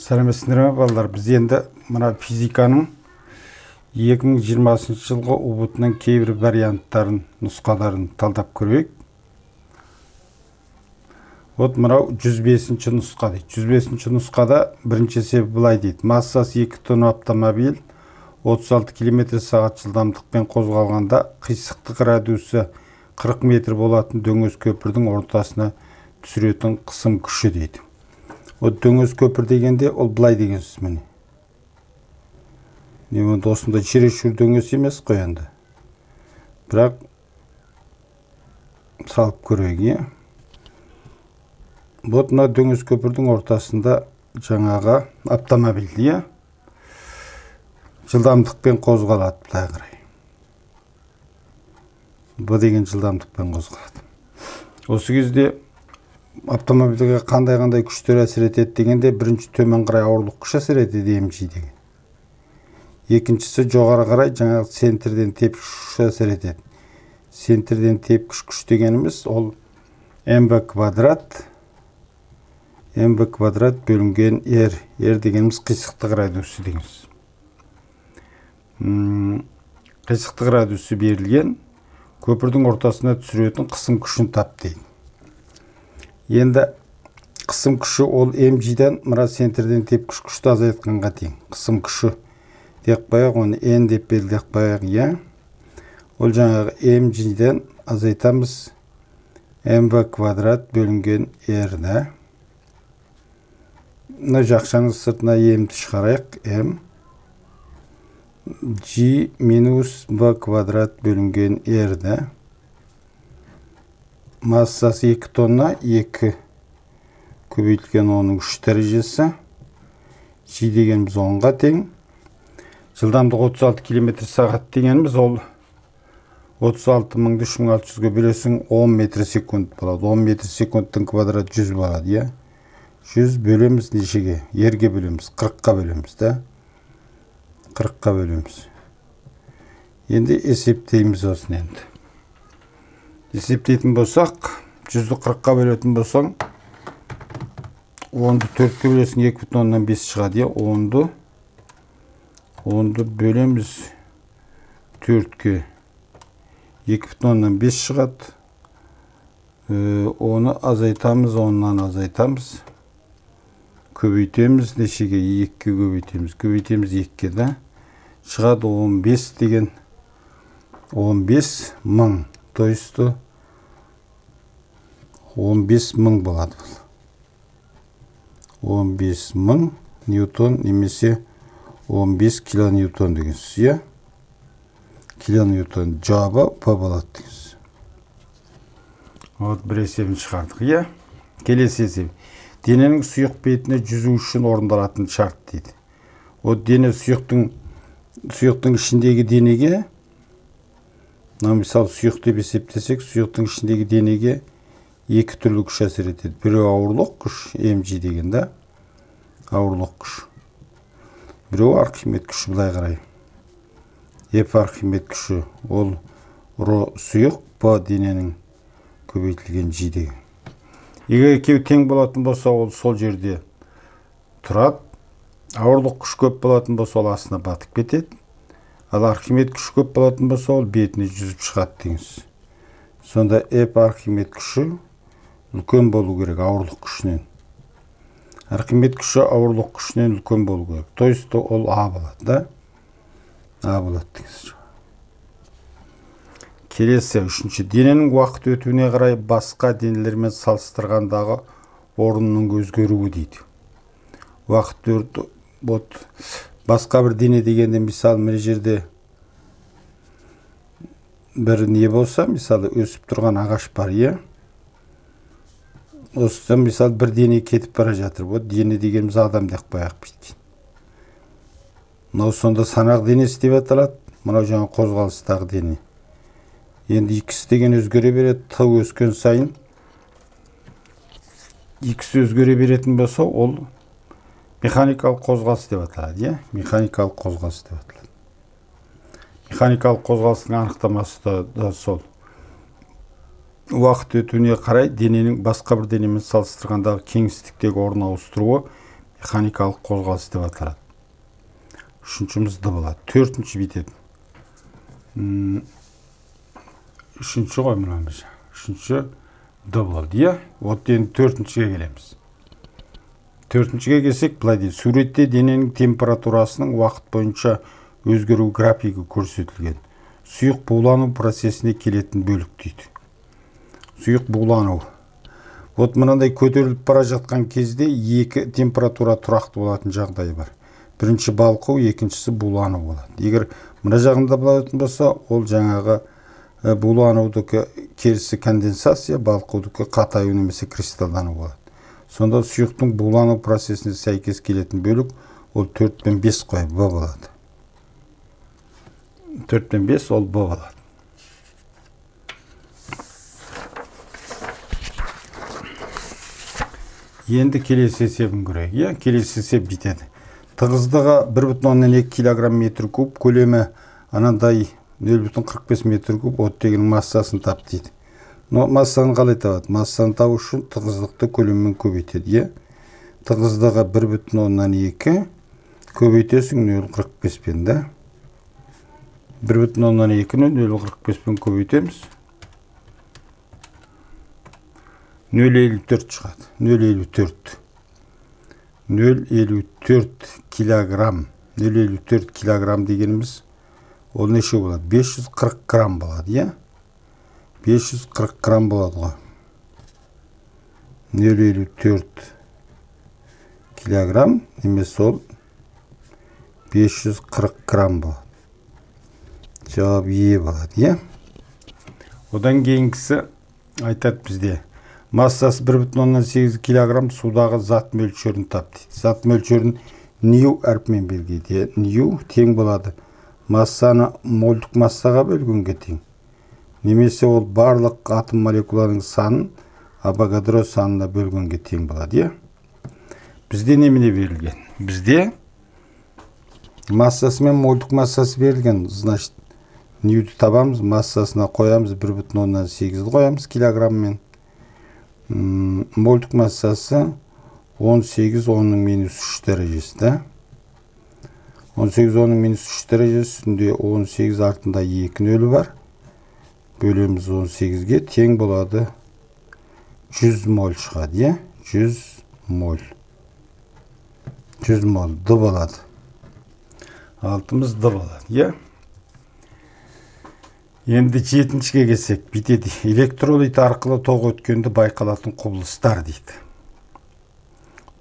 Сәлеметсіздер балалар, біз енді мына физиканың 2020 жылғы ұбытының кейбір варианттарын, нұсқаларын талдап көрейік. Вот мына 105-ші нұсқа дейді. 105-ші нұсқада бірінші себі былай дейді. Массасы 2 тонна автомобиль 36 км/сағат жылдамдықпен қозғалғанда қисықтық радиусы 40 метр болатын дөңес көпірдің ортасына түсіретін қысым күші дейді. O döngöz köpür degende ol bulay degen söz mene. Endi osunda çeрешур döngöz emes қой енді. Бірақ салып көрейік. Вот мына дөңес көпірдің ортасында жаңағы автомобиль жылдамдықпен қозғалады былай қарай. Бұл деген жылдамдықпен қозғалады. Осы кезде автомобильге қандай күштер әсер етеді дегенде бірінші төмен қарай ауырлық күші әсер етеді mg деген. Екіншісі жоғары қарай жаңағы центрден тепкіш күші әсер етеді. Центрден тепкіш күш дегеніміз ол mv квадрат бөлінген r дегеніміз қисықтық радиусы дегеніміз. Қисықтық радиусы берілген көпірдің ортасына түсіретін қысым күшін тап дейді. Енді қысым күші ол mg-ден мына центрден тепкіш күшті азайтқанға тең. Қысым күші деп қояйық, оны n деп белгілеп қояйық, Ол жаңағы mg-ден азайтамыз mv квадрат бөлінген r-ді. Мына жақшаның сыртына m-ді шығарайық, g минус v квадрат бөлінген r-ді. Массасы 2 тонна, 2 көбейтілген оның 3 дәрежесі. G дегеніміз 10-ға тең. Жылдамдық 36 км/сағат дегеніміз ол 36.3600-ге бөлесің 10 м/с болады. 10 м/с-тің квадраты 100 болады, 100 бөлеміз нешеге? Ерге бөлеміз, 40-қа бөлеміз, 40-қа бөлеміз. Енді есептейміз осын енді. Есептейтін болсақ, 140-қа бөлетін болсаң, 10-ды 4-ке бөлесің, 2,5 шығады, 10-ды бөлеміз 4-ке, 2,5 шығады, оны азайтамыз, оннан азайтамыз, көбейтеміз, нешеге 2-ке көбейтеміз, 2-ке да, шығады 15 деген, 15 мың. То есть 15.000 болады. 15.000 ньютон немесе 15 килоньютон деген сөз. Килоньютон жауабы П болады деген сөз. Вот бір есебін шығардық, Келесі есеп. Дененің сұйық бетіне жүзу үшін орындалатын шарт дейді. Вот дене сұйықтың ішіндегі денеге Мысалы сұйық деп есептесек, сұйықтың ішіндегі денеге екі түрлі күш әсер етеді. Біреу ауырлық күш, mg дегенде ауырлық күш. Біреу архимед күші былай қарай. F архимед күші ол ρ сұйық, P дененің көбейтілген g деген. Егер екеуі тең болатын болса, ол сол жерде тұрады. Ауырлық күш көп болатын болса, ол астына батып кетеді. Ал архимед күші көп болатын болса, ол бетіне жүзіп шығады деңіз. Сонда F архимед күші үлкен болу керек ауырлық күшінен. Архимед күші ауырлық күшінен үлкен болу керек. То есть ол А болады, А болады деңіз. Келесі үшінші. Дененің уақыт өтуіне қарай басқа денелермен салыстырғандағы орнының өзгеруі дейді. Уақыт өту болады. Басқа бір дене дегенде, мысалы, мына жерде бір не болса, мысалы, өсіп тұрған ағаш бар, Осыдан, мысалы, бір дене кетіп бара жатыр. Вот дене дегеніміз адам деп қояйық бейді. Мынау сонда санақ денесі деп аталады. Мынау жаңа қозғалыстағы дене. Енді икс деген өзгере береді, т өскен сайын. Икс өзгере беретін болса, ол Механикалық қозғалыс деп аталады, Механикалық қозғалыс деп аталады. Механикалық қозғалыстың анықтамасы да сол. Уақыт өтуіне қарай дененің басқа бір денемен салыстырғандағы кеңістіктегі орын ауыстыруы mexanikалық қозғалыс деп аталады. Үшіншіміз дыбылады. Төртінші битеді. Үшінші қой мұнамыз. Үшінші дыбылады. Е, оттен төртіншіге келеміз. Төртіншіге келсек, бұлай дейді. Суретте дененің температурасының уақыт бойынша өзгеру графигі көрсетілген. Сұйық булану процесіне келетін бөлік дейді. Сұйық булану. Вот мынандай көтеріліп бара жатқан кезде екі температура тұрақты болатын жағдай бар. Бірінші балқу, екіншісі булану болады. Егер мына жағында болатын болса, ол жаңағы буланудығы керісі конденсация, балқудығы қатаю немесе кристалдану болады. Сонда сұйықтың булану процесіне сәйкес келетін бөлік ол 4 пен 5 қой Б болады. 4 пен 5 ол Б болады. Енді келесі есебін көрейік. Иә, келесі есеп бітеді. Тығыздығы 1,2 килограмм метр куб, көлемі анандай 0,45 метр куб оттегінің массасын тап дейді. Но массаны қалай табады? Массаны табу үшін тығыздықты көлеммен көбейтеді. Тығыздығы 1,2 көбейтесің 0,45 пен, да? 1,2-ні 0,45 пен көбейтеміз. 0,54 шығады. 0,54 килограмм дегеніміз ол неше болады? 540 грамм болады, иә? 540 грамм болады ғой. 0,54 килограмм немес ол 540 грамм болады. Жауап Е болады, иә? Одан кейінгісі айтады бізде. Массасы 1,8 килограмм судағы зат мөлшерін тап дейді. Зат мөлшерін нью әрпімен белгілейді. Нью тең болады. Массаны молдық массаға бөлгенге тең. Немесе ол барлық атом молекуланың санын авогадро санына бөлгенге тең болады. Бізде немене берілген? Бізде массасы мен молдық массасы берілген. Значит, ньюді табамыз, массасына қоямыз, 1,8 қоямыз килограмммен. Молдық массасы 18, 10-ның минус 3 дәрежесі. 18, 10-ның минус 3 дәрежесінде 18 артында 2 нөлі бар. Бөлеміз 18-ге тең болады 100 мол шығады. 100 мол. 100 мол Д болады. Алтымыз Д болады. Енді жетіншіге келсек, бітеді. Электролит арқылы тоқ өткенді байқалатын құбылыстар дейді.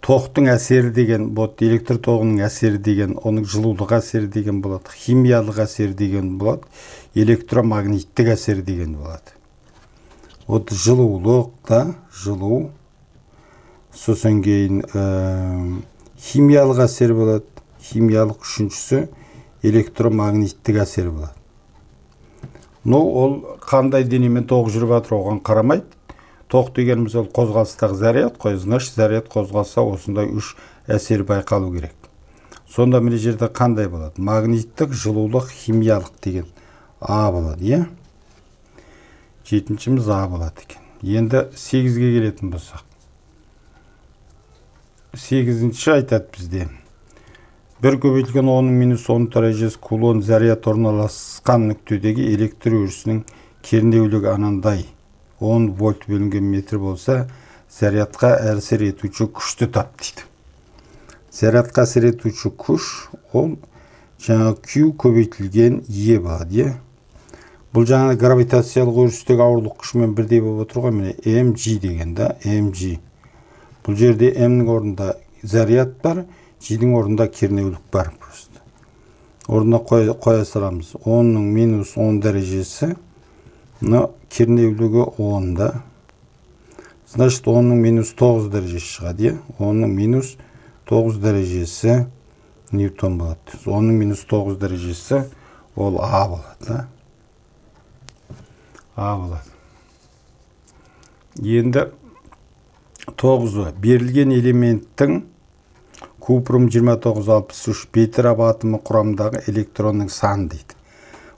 Тоқтың әсері деген, бұл электр тоғының әсері деген, оның жылулық әсері деген болады, химиялық әсері деген болады, электромагниттік әсері деген болады. Ол жылулық та, жылу, сосын кейін химиялық әсері болады, химиялық үшіншісі электромагниттік әсері болады. Но ол қандай денемен тоқ жүріп атыр оған қарамайды. Тоқ дегеніміз ол қозғалыстағы заряд қой. Значит, заряд қозғалса осындай үш әсер байқалу керек. Сонда міне жерде қандай болады? Магниттік, жылулық, химиялық деген А болады, иә? Жетіншіміз А болады екен. Енді 8-ге келетін болсақ. 8-ші айтады бізде. Бір көбейтілген 10-10 дәрежесі кулон заряд орналасқан нүктедегі электр өрісінің кернеулігі анандай 10 вольт бөлінген метр болса, зарядқа әсер етуші күшті тап дейді. Зарядқа әсер етуші күш ол жаңағы Q көбейтілген E болады. Бұл жаңағы гравитациялық өрістегі ауырлық күшімен бірдей болып отыруға міне mg деген да, mg. Бұл жерде m-нің орнында заряд бар. G-дің орында кернеулік бар. Орнына қоя саламыз. 10-ның минус 10 дәрежесі. Кернеулігі 10-да. Значит, 10-ның минус 9 дәрежесі шығады. 10-ның минус 9 дәрежесі ньютон болады. 10-ның минус 9 дәрежесі ол А болады. А болады. Енді 9-ы. Берілген элементтің Купрум 2963 бейтарап атомы құрамдағы электронның саны дейді.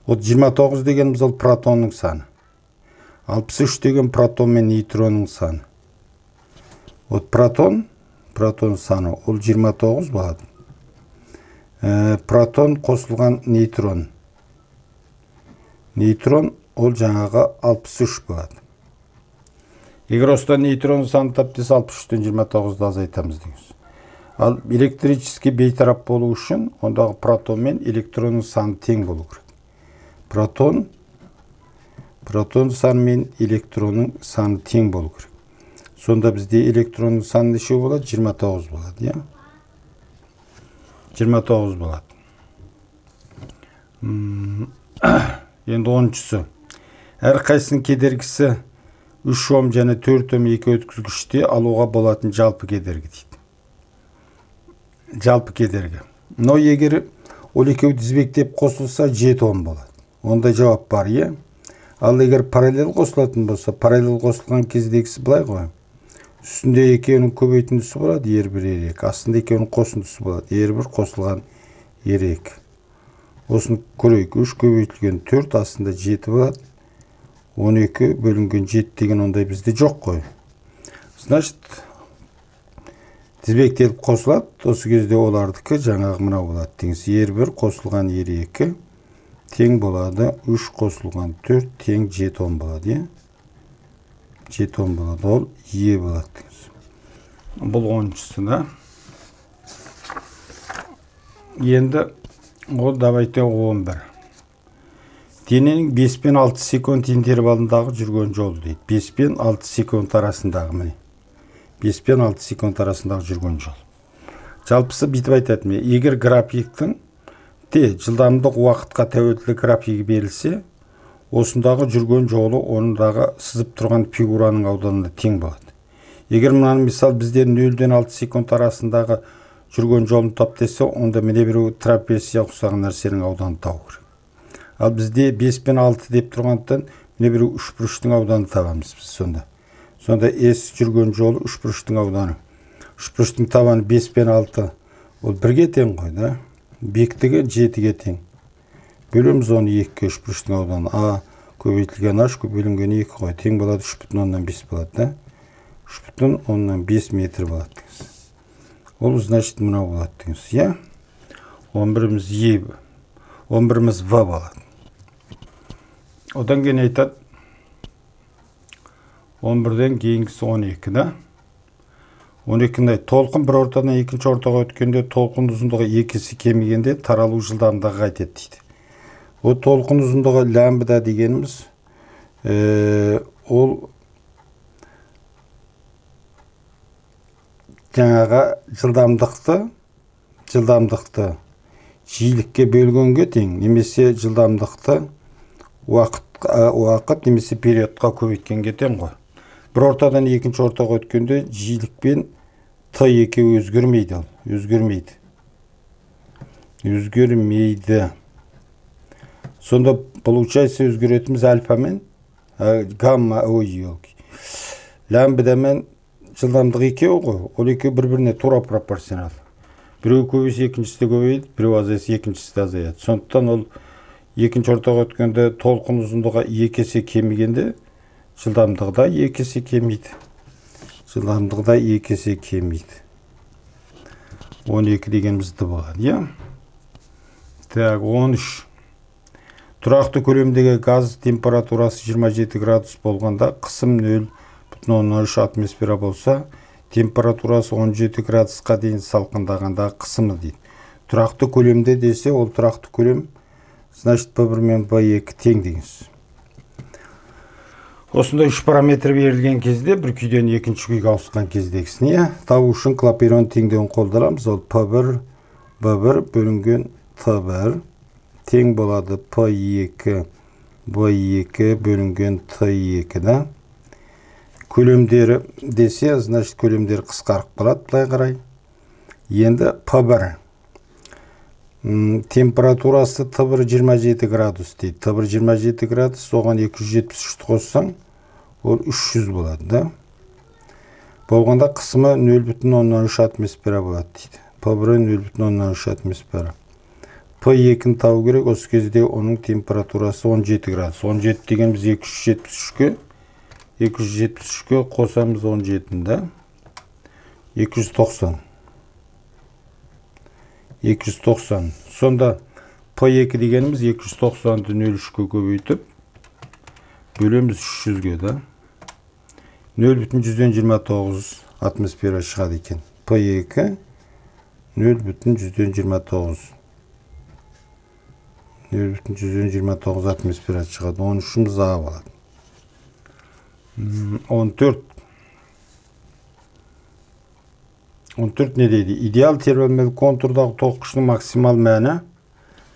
Ол 29 деген біз ол протонның саны. 63 деген протон мен нейтронның саны. Ол протон proton sani ol 29 bo'ladi. Proton qo'shilgan neytron. Neytron ol jang'iga 63 bo'ladi. Agar usta neytron soni tapdis 63dan 29da azaytamiz deymiz. Al elektrichniy betaraf bo'lish uchun undagi proton men elektronning soni teng bo'lishi kerak. Proton soni men elektronning soni teng bo'lishi kerak. Sonda bizde elektronun sanı neçe bo'ladi? 29 bo'ladi, ya. 29 bo'ladi. Endi 10-chisi. Har qaysining kedergisi 3 ohm jana 4 ohm iki o'tkazgichda aluğa bo'ladigan jalpi kedergi deydi. Jalpi kedergi. No agar 12 dizbek deb qo'shilsa 7 ohm bo'ladi. Onda javob bor, ya. Al agar parallel qo'shiladigan bo'lsa, parallel qo'shilgan kezdagisi bo'lay qo'y. Üstünde ekeyinin köbeytindisi bo'ladi, yer bir erek. Aslında ekeyinin qo'shnisi bo'ladi, yer bir qo'shilgan erek. Osini ko'raylik. 3 köbeytilgan 4 aslında 7 bo'ladi. 12 bölüngen 7 degan onday bizde yo'q qo'y. Значит, tizbektelib qo'shiladi. O'sha kezde ularniki jang'i mana bo'ladi. Tengsi yer bir qo'shilgan yer 2 teng bo'ladi. 3 qo'shilgan 4 teng 7 ohm bo'ladi. Jeton bo'ladi, ol E bo'ladi. Bul 10-chisida. Endi ol davayta 11. Denening 5 pen 6 sekund intervalidagi yurgan yo'li deydi. 5 pen 6 sekund arasindagi meni. 5 pen 6 sekund arasindagi yurgan yo'l. Jalpisi bitib aytadimi? Agar grafikning t jildamlik vaqtga tavbatli grafiki berilsa, osundagi jurgan jo'li onundagi sızıp turgan figuranın audanına teng bo'ladi. Eğer mınan misal bizde 0'dan 6 sekund arasındagi jurgan jo'lini tap desa, onda mene bir trapeziya o'xshagan narsaning audanini topib kerak. Al bizde 5 pen 6 deb turgandan mene bir 3 burishning audanini topamiz biz sonda. Sonda S jurgan jo'li 3 burishning audani. 3 burishning tabani 5 pen 6 ol 1ga teng qo'ydi. Bekligi 7ga teng. Bölümüz 12 3 burishning audani. A көбейтілген аш көбеленген 2 қой тең болады 3.5 болады, 3.5 метр болады. Ол значит мына болады, я. 11-міз е, 11-міз в болады. Одан кейін айтады 11-ден кейінгісі 12 да. 12-інде толқын бір ортадан екінші ортаға өткенде толқын ұзындығы екісі кемегенде таралу жылдамдығы қайтеді дейді. O толқын ұзындығы лямбда дегенimiz ол жаңағы жылдамдықты жиілікке бөлгенге тең немесе жылдамдықты уақыт немесе периодқа көбейткенге тең ғой. Бір ортадан екінші ортаға өткенде жиілікпен Т екеуі өзгермейді. Sonda получается özgüretimiz alfa men gamma o yok. Lambda men жылдамдығы 2 ғой. Ол екеуі бір-біріне тура пропорционал. Біреуі көбейсе, екіншісі көбейеді, біреуі азайса, екіншісі азаяды. Сондықтан ол екінші ортаға өткенде толқын ұзындығы 2 есе кемігенде жылдамдығы да 2 есе кемиді. Жылдамдығы да 2 есе кемиді. 12 дегеніміз де болады, я. Так, 13. Тұрақты көлемдегі газ температурасы 27 градус болғанда қысым 0.3 атмосфера болса, температурасы 17 градусқа дейін салқындағанда қысымы дейді. Тұрақты көлемде десе, ол тұрақты көлем, значит, P1 мен P2 тең дейміз. Осында 3 параметр берілген кезде, бір күйден екінші күйге ауысқан кездегісіне, табу үшін клапейрон теңдеуін қолдарамыз, ол P1, B1 бөлінген T1. Тең болады P2, B2 бөлінген T2-да. Көлемдері десе, значит, көлемдер қысқарып қалады, былай қарай. Енді P1. Температурасы T1 27 градус дейді. T1 27 градус, оған 273 қоссаң, ол 300 болады, да. Болғанда қысымы 0.3 атмосфера болады дейді. P1 0.3 атмосфера. P2'nin tavı gerek, o кезде onun temperaturası 17 gradus. 17 degen biz 273'e, 273'e qo'samiz 17'inde. 290. Sonda pay 2 degenimiz 290'dı nöl 3'kü köbeytip bölemiz 300'gü da. 0,129 atmosfera çıkadı eken. Pay 2 0,129. 0,129 atmosfera çıkadı. 13'ümüz A boladı. 14 ne deydi? İdeal termalmelik konturdagi tok kuchning maksimal ma'ni.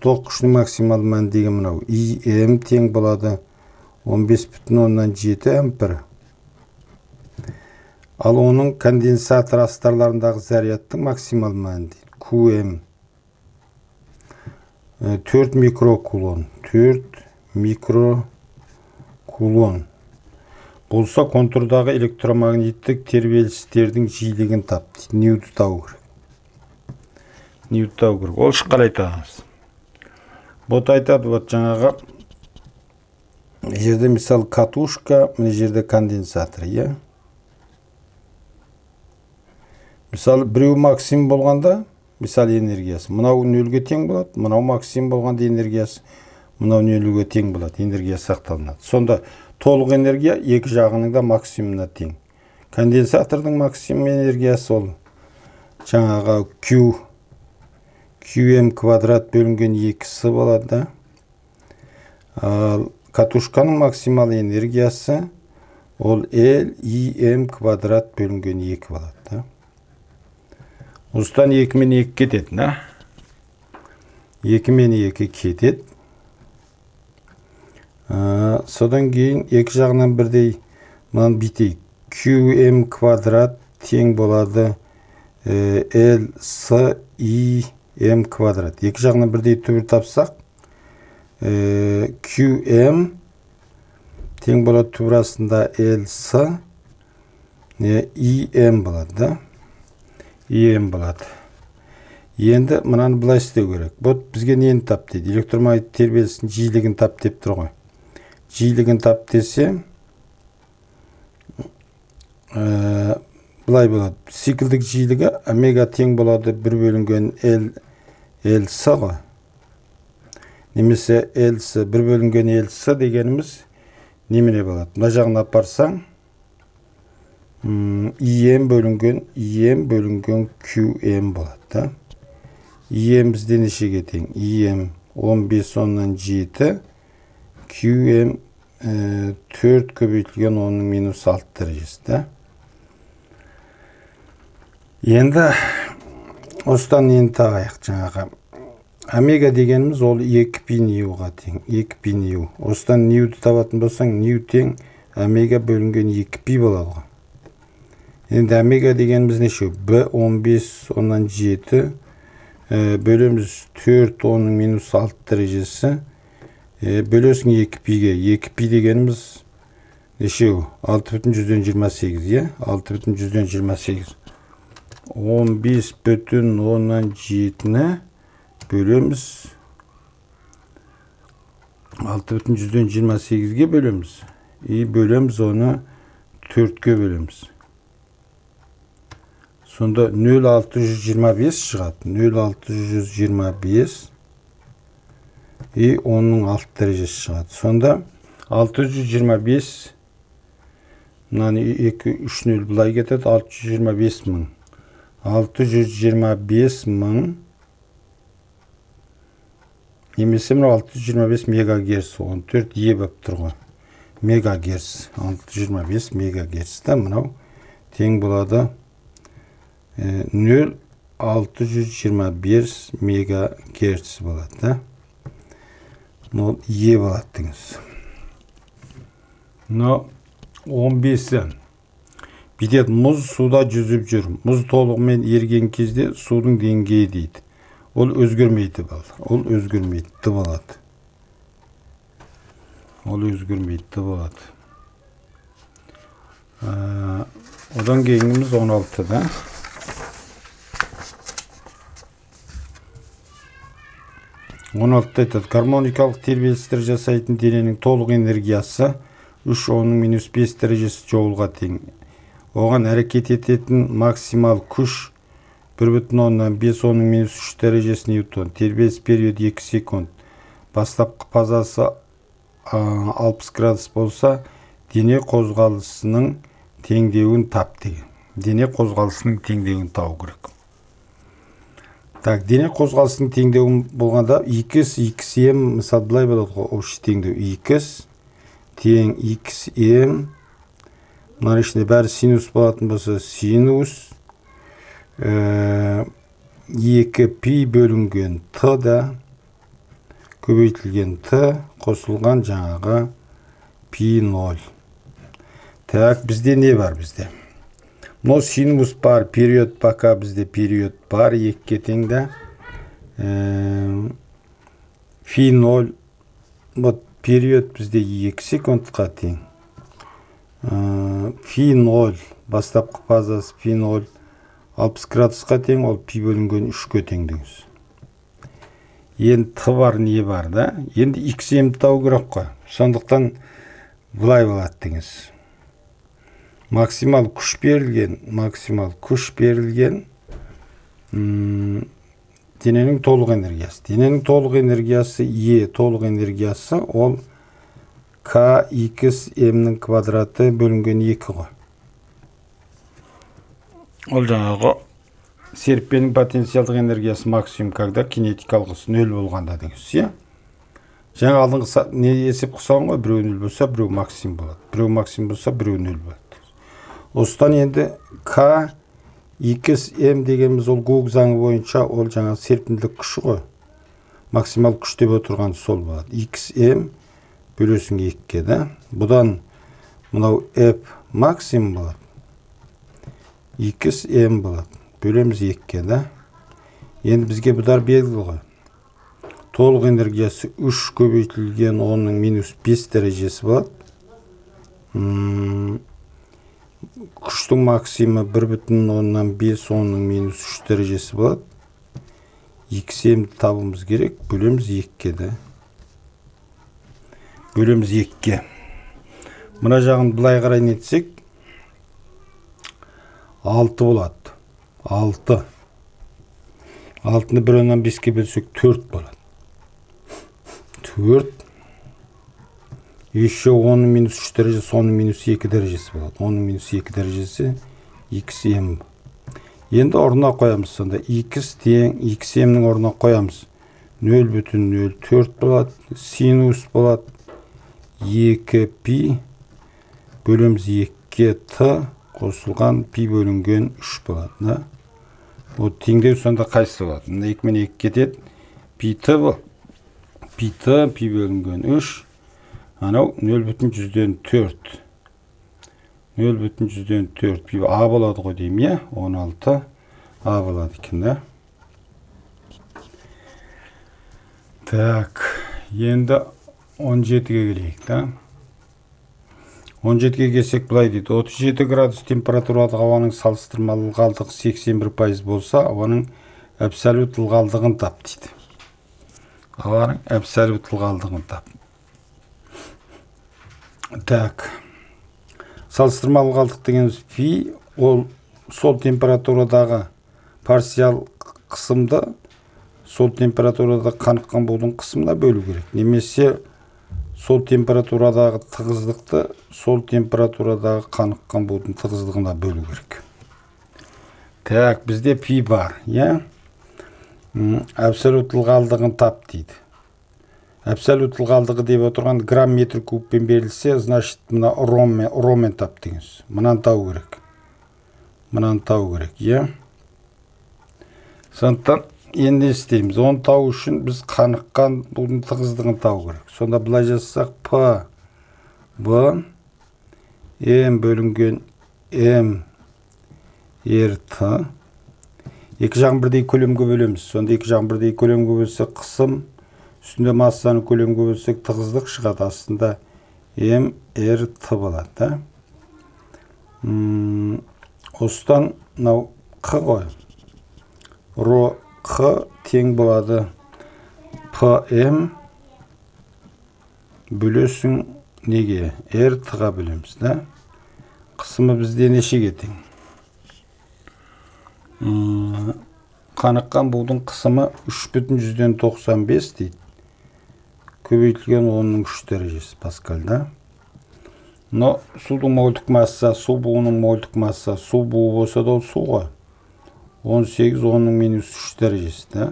Tok kuchning maksimal ma'ni degani mana I M teng bo'ladi 15,7 ampere. Al onun kondensator astarlarındagi zaryadning maksimal ma'ni deydi. Q M 4 mikrokulon. 4 mikrokulon. Bo'lsa konturdagi elektromagnitlik tervelishlerning jiyligini topdik. Newton tavır. Newton tavır. Ol şıqqal aytamiz. Bot aytadi, bot janaga. Bu yerde misal katuşka, bu yerde kondensator ya. Misal birev maksimum bo'lganda, misal energiyasi. Mınav 0'ga teng bo'ladi, mınav maksimum bo'lganda energiyasi, mınav 0'ga teng bo'ladi, energiya saqlanadi. Sonda toluk energiya iki jağının da maksimumuna teng. Kondensatorning maksimum energiyasi ol. Janaga Q Qm kvadrat bölüngen 2'si bo'ladi. Al katuşkanın maksimal energiyasi ol L Im kvadrat bölüngen 2 bo'ladi. Ustan 2 men 2 ketadi, ha? 2 men 2 ketadi. Sodan keyin iki jağından birdey mana bitey. Qm kvadrat teng bo'ladi L S I M kvadrat. İki jağından birdey tübür tapsaq Qm teng bo'ladi tübür arasında L S I M bo'ladi da. Em bo'ladi. Endi mana bulay isteu kerak. Bu bizge neni tap deydi? Elektromagnit terbelishning jiyligini tap deb turgan. Jiyligini tap desem, bulay bo'ladi. Sikldik jiyligi omega teng bo'ladi 1/n L S ga. Nemese L S 1/n L S deganimiz nemine bo'ladi? Mana jag'ini olib barsang Im bölüngen Qm bo'ladi. Im bizde nechege teng? Im 15,7 Qm 4 köbeytilgen 10-6 derecesinde. Endi ostan neni taqayıq janaga. Omega degenimiz ol 2pi newga teng. 2pi new. Ostan newni tabatın bolsang, new teng omega bölüngen 2pi bo'ladi. Endi omega degenimiz neçe? B 15,7 bölümüz 4,10-6 derecesi bölüyorsun 2pi'ye. 2pi degenimiz neçe? 6,128 ya. 6,128. 15,10'ni bölümüz 6,128'e bölümüz. İyi bölümüz onu 4'e bölümüz. Sonda 0,625 çıqadı. 0,625 10'nin 6 derecesi çıqadı. Sonda 625 yani 2-3 nöl bulay ketedi. 625 min. 625 min emesem 625 megahertz 14 E bo'lib turgan. Megahertz 625 megahertz da mana teng bo'ladi. 0,625 megahertz bo'ladi. 0 E bo'ladingiz. No 15'i. Bidet muz suda cüzüp jür. Muz to'liqmen ergen kezde suvning dengeyi deydi. Ol o'zgarmaydi bo'ladi. Ol o'zgarmaydi bo'ladi. Ol o'zgarmaydi bo'ladi. Odan keyingimiz 16'da. 16'da aytadi. Harmonikalık terbelişler jasaytın denenin toluk energiyası 3,10-5 derecesi joulga teng. Oğan hareket etетін maksimal kuş 1,5×10⁻³ derecesi Newton. Terbiyesiz periyod 2 sekund. Бастапқы пазасы 60 градус болса, дене қозғалысының теңдеуін тап деген. Дене қозғалысының теңдеуін табу керек. Так, дене қозғалысының теңдеуін болғанда 2x2m мысалы былай болады, осы теңдеу 2x тең xm. Мынаның ішінде бәрі синус болатын болса, синус 2π бөлінген t да көбейтілген t қосылған жаңағы π0. Так, бізде не бар бізде? Но синус бар, период пока бізде период бар, 2-ке тең да. Φ0 вот период бізде 2 секундқа тең. Φ0 бастапқы фазасы Φ0 60 градусқа тең, ол π/3-ке тең деңіз. Енді т бар, не бар да? Енді xm табу керек қой. Сондықтан былай болады деңіз. Максимал күш берілген, дененің толық энергиясы. Дененің толық энергиясы E, толық энергиясы ол K2M-нің квадраты бөлінген 2 ғой. Ол жаңағы серіппенің потенциалдық энергиясы максимум, когда кинетикалық ысы 0 болғанда деңіз, иә? Жаңа алдыңғы не есеп қысаған ғой, біреу 0 болса, біреу максимум болады. Біреу максимум болса, біреу 0 болады. Осыдан енді K2M дегеніміз ол Гук заңы бойынша ол жаңа серпімділік күші ғой. Максимал күш деп отырған сол болады. XM бөлесің 2-ке да. Бұдан мынау F максимум болады. XM болады. Бөлеміз 2-ке да. Енді бізге бұдар белгілі ғой. Толық энергиясы 3 көбейтілген 10⁻⁻5 дәрежесі болады. Күштің максимумы 1,5×10⁻⁻3 дәрежесі болады. xm'ді табуымыз керек. Бөлеміз 2-ке де. Бөлеміз 2-ке. Мына жағын былай қарай нетсек, 6 болады. 6. 6-ны 1/5-ке бөлсек 4 болады. 4 еще 10⁻3 дәрежесі, 10⁻2 дәрежесі болады. 10⁻2 дәрежесі xm. Енді орнына қоямыз. Сонда x тең xm-нің орнына қоямыз. 0,04 болады. Синус болады. 2π бөлеміз 2-ке t қосылған π/3 болады. Бұл теңдеу сонда қайсы болады? 2-2 кетеді. Пт болады. Пт, π/3, анау 0,04. 0,04, пи а болады ғой дейм, е? 16 а болады екен, да? Так, енді 17-ге келейік, да? 17-ге келсек былай дейді. 37 градус температуралық ауаның салыстырмалы ылғалдығы 81% болса, ауаның абсолют ылғалдығын тап дейді. Ауаның абсолют ылғалдығын тап. Так. Салыстырмалы ылғалдық дегеніміз фи, ол сол температурадағы парциал қысымды сол температурада қаныққан будың қысымына бөлу керек. Немесе сол температурадағы тығыздықты сол температурадағы қаныққан будың тығыздығына бөлу керек. Так, бізде фи бар, иә? Абсолют ылғалдығын тап дейді. Абсолют ылғалдығы деп отырған грамм метр кубпен берілсе, значит, мына роммен тап деңіз. Мынаны табу керек. Иә? Сондықтан енді істейміз. Оны табу үшін біз қаныққан будың тығыздығын табу керек. Сонда былай жазсақ, P, B, M бөлінген M, R, T. Екі жағын бірдей көлемге бөлеміз. Сонда екі жағын бірдей көлемге бөлсек қысым, үстінде массаны көлемге бөлсек тығыздық шығады. Астында М, Р, Т болады. Осыдан мынау Қ ғой. Ро, Қ тең болады. ПМ бөлесің неге? Р, Т-ға бөлеміз. kısmı bizden eşik etin. Kanıkkan buğdun kısmı 3,95 deydi. Köbeytilgen 10'nun 3 derecesi Pascal'da. No, sudun moldik massa, su buğunun moldik massa, su buğu olsa da o suğa. 18-10'nun minus 3 derecesi de.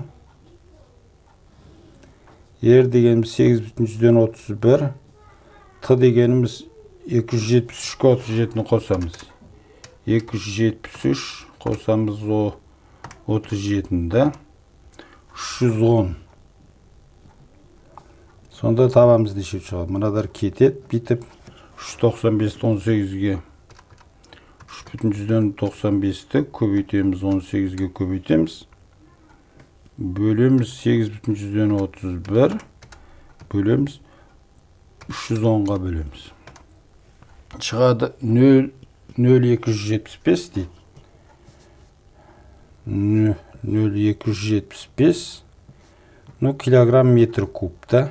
Yer degenimiz 8,31. T degenimiz 273'e 37'ni kosamız. 273 kosamız o 37'nde. 310. Sonda tabamızda işip çıkalım. Mınadar ketet bitip 395'te 18'ge 3,95'te köbeytemiz 18'ge köbeytemiz. Bölümüz 8,31 bölümüz 310'a bölümüz. Çıkadı 0,275 deydi. 0,275 no kilogram metr kup da.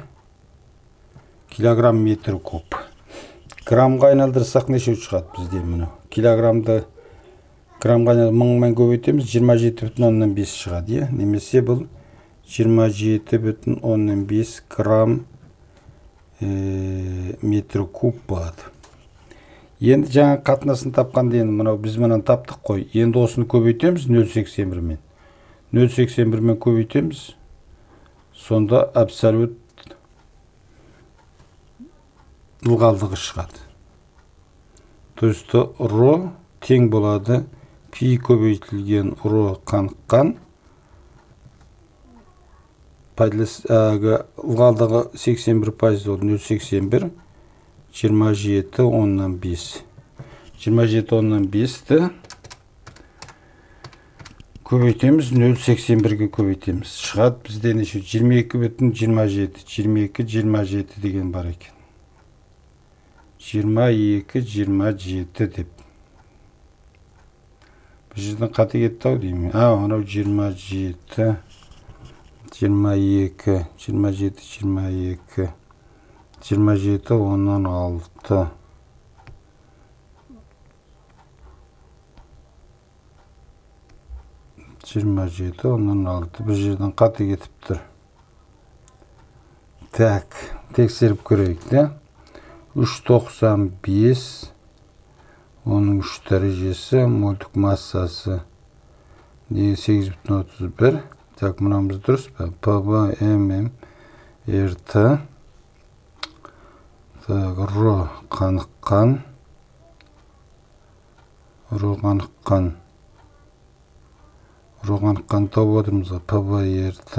Kilogram metr kup. Gramga aynalandırsak neşe çıkadı bizden bunu. Kilogramda gramga aynalandırsak köbeytemiz 27,5 çıkadı. Nemese bu 27,5 gram metr kup bağıdı. Endi жаңа қатынасын тапқанда енді мынау біз мынан таптық қой. Енді осыны көбейтеміз 0,81 мен. 0,81 мен көбейтеміз. Сонда абсолют ылғалдығы шығады. То есть ро тең болады пи көбейтілген ро қаныққан. Ылғалдығы 81% болды, 0,81. 27,5. 27,5'ti. Köbeytemiz 0,81'e köbeytemiz. Çıkadı bizden eşi 22,27. 22,27 degen bar eken. 22,27 dep. Bu yerden qata ketdi au deyman. Ha, anau 27. 22. 27,22. 27,16 27,16 bir yerden qata ketipdir. Tak, tekserip göreyik de. 3,95 onun 3 derecesi moldik massası 8,31 tak mınamız dürüst pə PBMM RT Ro kanıkkan taup atırmız. PBRT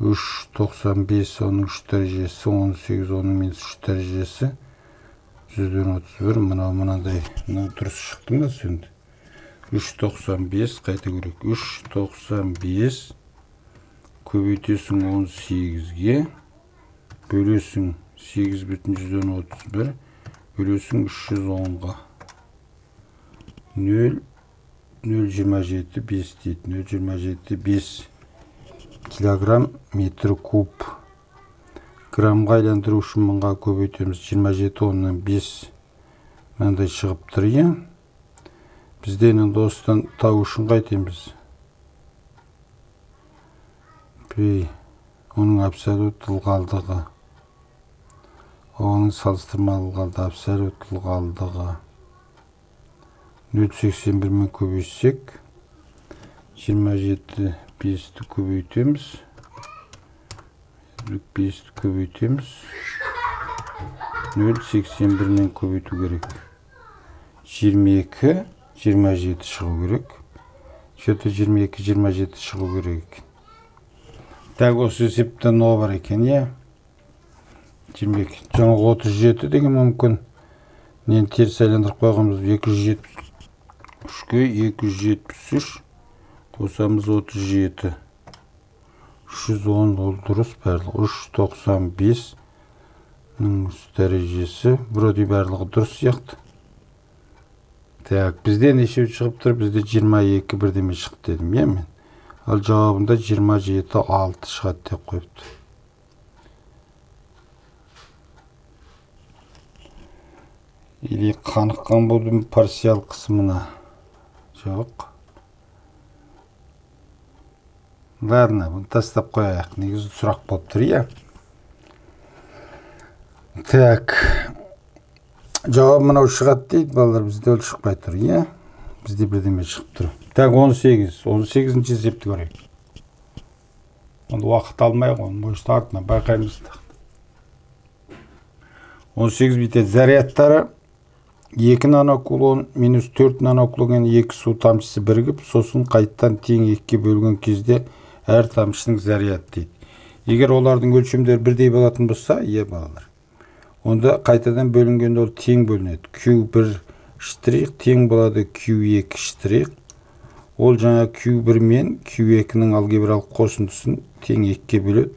3,95 onun 3 derecesi 18 onun minus 3 derecesi 131 mınaday dürüst çıktı mı şimdi? 3,95 qayta görək. 3,95 köbeytesің 18'ge bölüsün 8,31 bölüsün 310'a 0,27,5 deydi. 0,27,5 kilogram metr kup. Gramga aylandırı üçün mınğa köbeytemiz 27,5 mınday çıkıp duruyor. Bizden endi osıdan tau üçün qaytaymiz. P onun absolut ılğaldığı. Onun salıştırmalı ılğaldığı absolut ılğaldığı. 0,81 men köbeytsek 27,5'ti köbeytemiz. 5'ti köbeytemiz. 0,81 men köbeytü gerek. 22 27 шығу керек. Шөті 22-27 шығу керек. Так, осы есепті но бар екен, е? 22. Жаңағы 37 деген мүмкін. Нені теріс айландырып қойғанбыз. 273-ке 273. Қосамыз 37. 310 ол дұрыс барлығы. 3,95-нің дәрежесі. Вроде барлығы дұрыс сияқты. Так, bizden eşev çıkıp durup bizde 22,1 deme çık dedim ya men. Al cevabında 27,6 çıkadı dep koyuptu. или қаныққан болдым парсиал қысымына. Жоқ. Ладно, бұны тастап қояйық. Негізі сұрақ болып тұр, я. Так. Жауап мынау шығады дейді, балалар, бізде ол шықпай тұр, я. Бізде бірдеме шығып тұр. Так, 18. 18-ші есепті көрейік. Онда уақыт алмай ғой, мойшты артына байқаймыз. 18 бітеді. Зарядтары 2 наноклон минус 4 наноклонның 2 су тамшысы бірігіп, сосын қайттан тең 2-ке бөлген кезде әр тамшының заряды дейді. Егер олардың өлшемдері бірдей болатын болса, е балалар. Онда қайтадан бөлінгенде ол тең бөлінеді. Q1 штрих тең болады Q2 штрих. Ол жаңа Q1 мен Q2-нің алгебралық қосындысын тең 2-ке бөледі.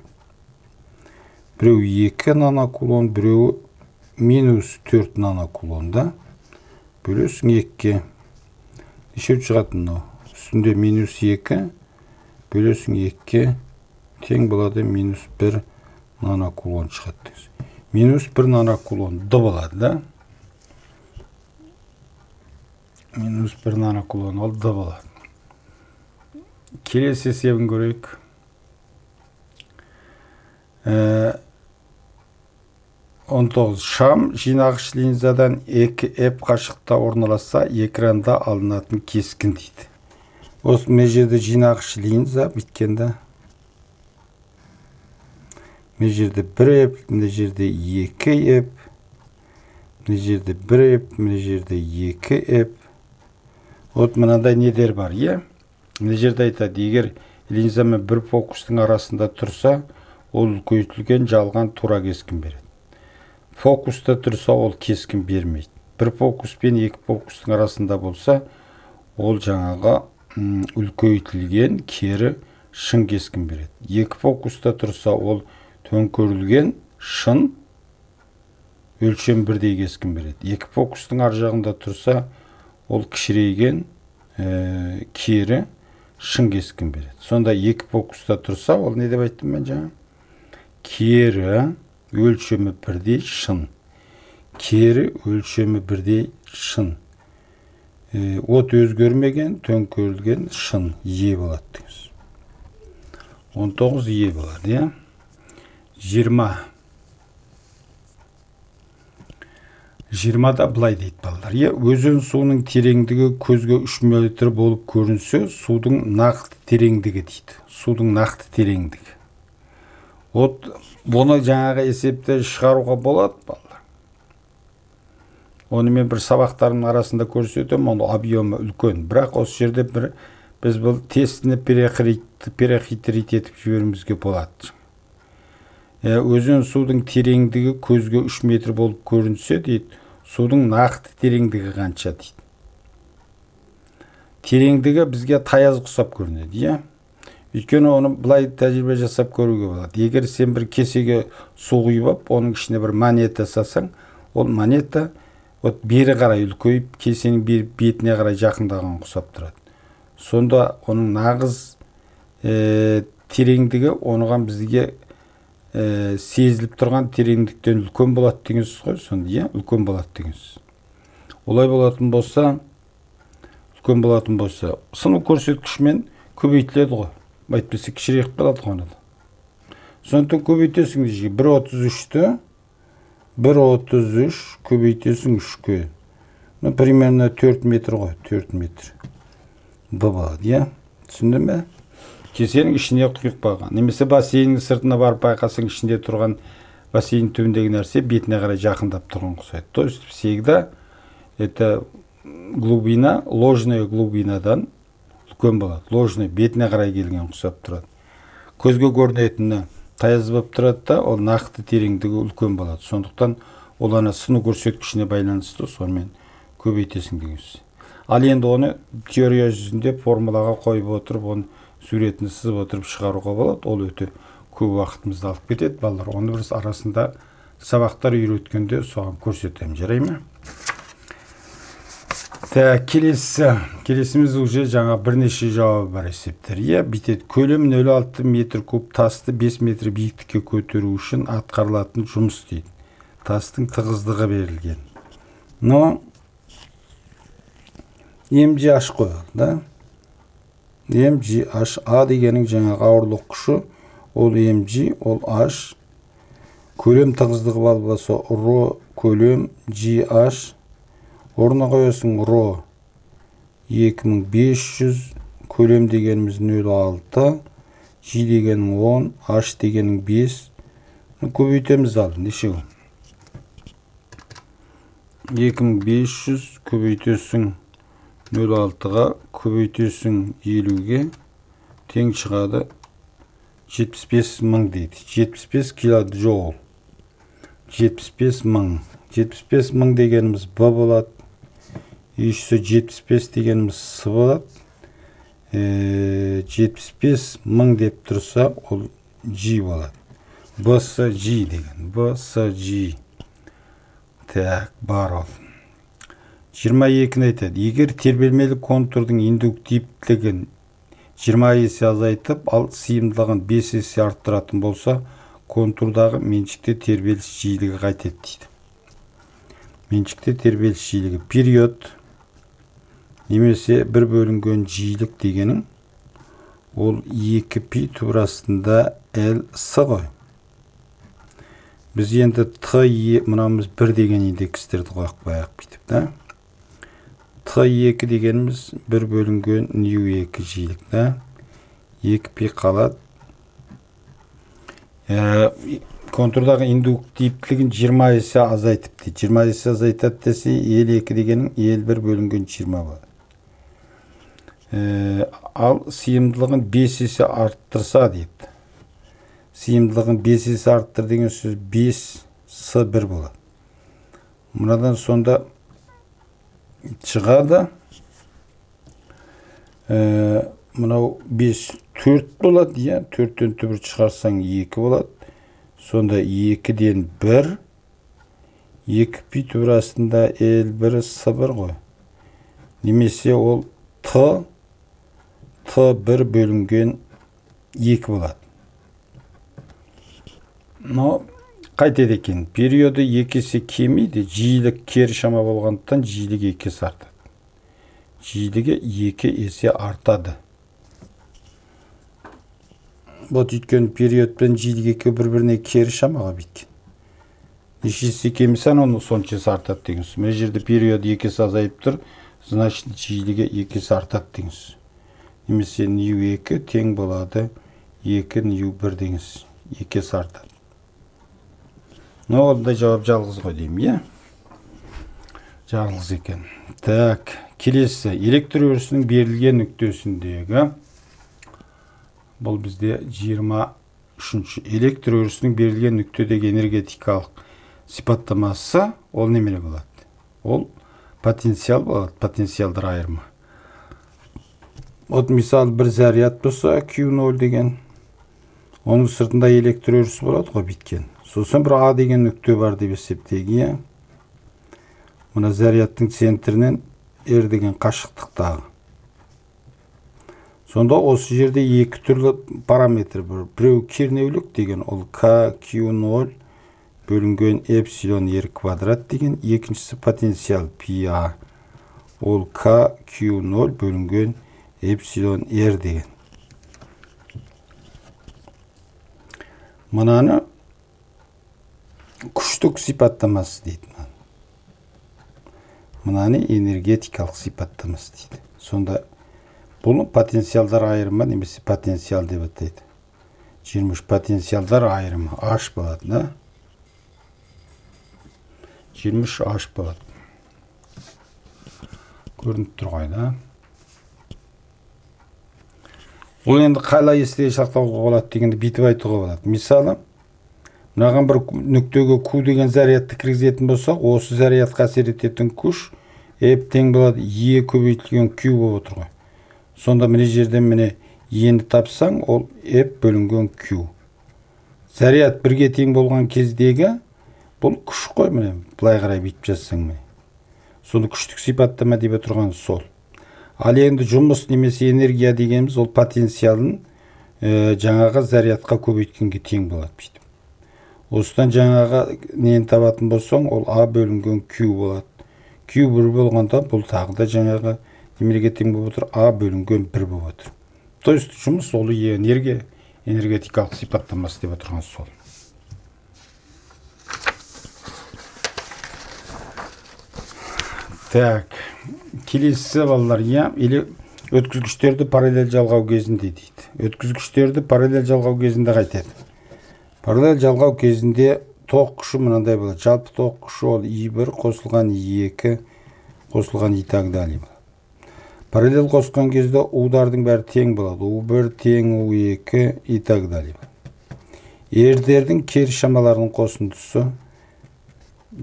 Біреу 2 наноклон, біреу минус 4 наноклонда бөлесің 2-ке. Есеп шығатын о. Үстінде минус 2 бөлесің 2-ке тең болады минус 1 наноклон шығады. Минус 1 наноклон да болады, да? Минус 1 наноклон ол да болады. Келесі есебін көрейік. Шам жинағыш линзадан 2 эп қашықта орналаса экранда алынатын кескін дейді. Осы межерде жинағыш линза біткенде межерде 1 эп, межерде 2 эп, межерде 1 эп, межерде 2 эп. Вот мынандай недер бар, е? Межерде айтады, егер линза мен бір фокустың арасында тұрса, ол үлкейтілген жалған тура кескін береді. Фокуста тұрса, ол кескін бермейді. Бір фокус пен екі фокустың арасында болса, ол жаңағы үлкейтілген кері шын кескін береді. Екі фокуста тұрса, ол төңкерілген шын өлшем бірдей кескін береді. Екі фокустың ар жағында тұрса, ол кішірейген кері шын кескін береді. Сонда екі фокуста тұрса, ол не деп айттым мен жаңа? Кері өлшемі бірдей шын. Кері өлшемі бірдей шын. От өзгермеген, төңкерілген шын. Е болады. 19 е болады. 20. 20-да былай дейді балдар. Өзен суының тереңдігі көзге 3 метр болып көрінсе, судың нақты тереңдігі дейді. Судың нақты тереңдігі. Вот бұны жаңағы есепте шығаруға болады, балдар. Оны мен бір сабақтарымның арасында көрсетемін, оның объемы үлкен. Бірақ осы жерде біз бұл тестіні перехитрит етіп жіберуімізге болады. Өзен судың тереңдігі көзге 3 метр болып көрінсе дейді, судың нақты тереңдігі қанша дейді. Тереңдігі бізге таяз құсап көрінеді, е? Өйткені оны былай тәжірибе жасап көруге болады. Егер сен бір кесеге су құйып алып, оның ішіне бір монета салсаң, ол монета от бері қарай үлкейіп, кесенің бетіне қарай жақындаған құсап тұрады. Сонда оның нағыз тереңдігі оныған бізге сезіліп тұрған тереңдіктен үлкен болады дегенсіз ғой, сонда үлкен болады дегенсіз. Олай болатын болса, сыну көрсеткішімен көбейтіледі ғой. Айтпесе кішірек қалады қонады. Сондықтан көбейтесің десе 1.33-ті 1.33 көбейтесің 3-ке. Ну, примерно 4 метр ғой, 4 метр. Болады, иә? Түсіндің бе? Кесенің ішіне құйып қойған. Немесе бассейннің сыртына барып байқасаң, ішінде тұрған бассейн түбіндегі нәрсе бетіне қарай жақындап тұрған ұқсайды. То есть всегда это глубина, ложная глубинадан үлкен болады. Ложный бетіне қарай келген құсап тұрады. Көзге көрінетіні таяз болып тұрады да, ол нақты тереңдігі үлкен болады. Сондықтан ол ана сыну көрсеткішіне байланысты, сонымен көбейтесің дегенсіз. Ал енді оны теория жүзінде формулаға қойып отырып, оның суретін сызып отырып шығаруға болады. Ол өте көп уақытымызды алып кетеді, балалар. Оны біз арасында сабақтар үйреткенде соған көрсетемін, жарай ма? Келесіміз уже жаңа бірнеше жауабы бар есептер. Бітеді. Көлем 0,6 метр куб тасты 5 метр биіктікке көтеру үшін атқарылатын жұмыс дейді. Тастың тығыздығы берілген. Но MGH koyalım. MGH A degenin jana ağırlık kuşu. Ol MG, ol H. Kölem tığızdığı balbasa Ro kölem GH. Orna koyasın Ro 2500. Kölem degenimizin ölü 6. G degenin 10. H degenin 5. Көбейтеміз алын. Дешеу. 2500 көбейтесің 06-ға, көбейтесің 50-ге тең шығады 75.000 дейді. 75 килоджоул жол. 75.000. 75.000 дегеніміз Б болады. 375 дегеніміз С болады. 75.000 деп тұрса, ол G болады. BSG деген. BSG. Так, бар ol. 22-ні айтады. Егер тербелмелі контурдың индуктивтілігін 20 есе азайтып, ал сыйымдылығын 5 есе арттыратын болса, контурдағы меншікті тербеліс жиілігі қайтеді дейді. Меншікті тербеліс жиілігі период немесе бір бөлінген жиілік дегенің ол 2π турасында L-S ғой. Biz endi T2 mınamız 1 degen indekstirdi qoyaq bayaq bitib da. T2 degenimiz 1 bölüngen nu2 jilik da. 2pi qalat. Konturdağı induktivtligin 20 ese azaytıpti. 20 ese azaytat dese L2 degenin L1 bölüngen 20 bo'ladi. Al sıyımdılığın 5 ese arttırsa deydi. Сыйымдылығын 5 есе арттыр деген сөз 5 С1 болады. Мұнадан сонда шығады. Мынау 5 4 болады, иә, 4-тен түбір шығарсаң 2 болады. Сонда 2-ден 1 2 пи турасында L1 С1 ғой. Немесе ол Т Т1 бөлінген 2 болады. Но қайт екен периоды 2 есе кемейді, жиілік кері шама болғандықтан жиілігі 2 есе артады. Жиілігі 2 есе артады. Бұл өткен период пен жиілік 2 бір-біріне кері шамаға біткен. Ешесі кемесен оны сонша есе артады деген сөз. Мен жерде период 2 есе азайып тұр, значит жиілігі 2 есе артады деген сөз. Немесе nu2 тең болады 2 nu1 деген сөз. 2 есе артады. Ne oldu da cevap жалғыз koyayım ya? Жалғыз ekan. Так, келесі электр өрісінің берілген нүктесіндегі бұл бізде 23-ші электр өрісінің берілген нүктедегі энергетикалық сипаттамасы ол немелі болады? Ол потенциал болады, потенциалдар айырма. Вот misal bir заряд болса Q0 деген. Onun sırtında elektr örüsü болады ғой біткен. Сосын бір А деген нүкте бар деп есептейік. Мына зарядтың центрінен R деген қашықтықтағы. Сонда осы жерде екі түрлі параметр бар. Біреу кернеулік деген ол K, Q0 бөлінген эпсилон R квадрат деген. Екіншісі потенциал PA. Ол K, Q0 бөлінген эпсилон R деген. Мынаны күштік сипаттамасы дейді. Мынаны энергетикалық сипаттамасы дейді. Сонда бұл потенциалдар айырма немесе потенциал деп атайды. 23 потенциалдар айырма H болады, да? 23 H болады. Көрініп тұр ғой, да? Ол енді қалай есте сақтауға болады дегенді бүйтіп айтуға болады. Мысалы, мынаған бір нүктеге Q деген зарядты кіргізетін болсақ, осы зарядқа әсер ететін күш F тең болады E көбейтілген Q болып отыр ғой. Сонда міне жерден міне E'ні тапсаң, ол F бөлінген Q. Заряд бірге тең болған кездегі бұл күш қой, міне былай қарай бүйтіп жазсаң міне. Соны күштік сипаттама деп отырған сол. Ал енді жұмыс немесе энергия дегеніміз ол потенциалын жаңағы зарядқа көбейткенге тең болады дейді. Осыдан жаңағы нені табатын болсаң, ол А бөлінген Q болады. Q bölü olğanda bu tağı da janağı nimelerge teң bo'lib o'tir? A bölünген 1 bo'lib o'tir. То есть жұмыс ол энергия, энергетикалық сипаттамасы деп отырған сол. Так, келесі балалар, или өткізгіштерді параллель жалғау кезінде дейді. Өткізгіштерді параллель жалғау кезінде қайтеді. Параллель жалғау кезінде тоқ күші мынандай болады. Жалпы тоқ күші ол I1 қосылған I2 қосылған I тағдалы болады. Paralel қосқан кезде удардың бәрі тең болады. U1 тең U2 и так далее. Ердердің кері шамаларының қосындысы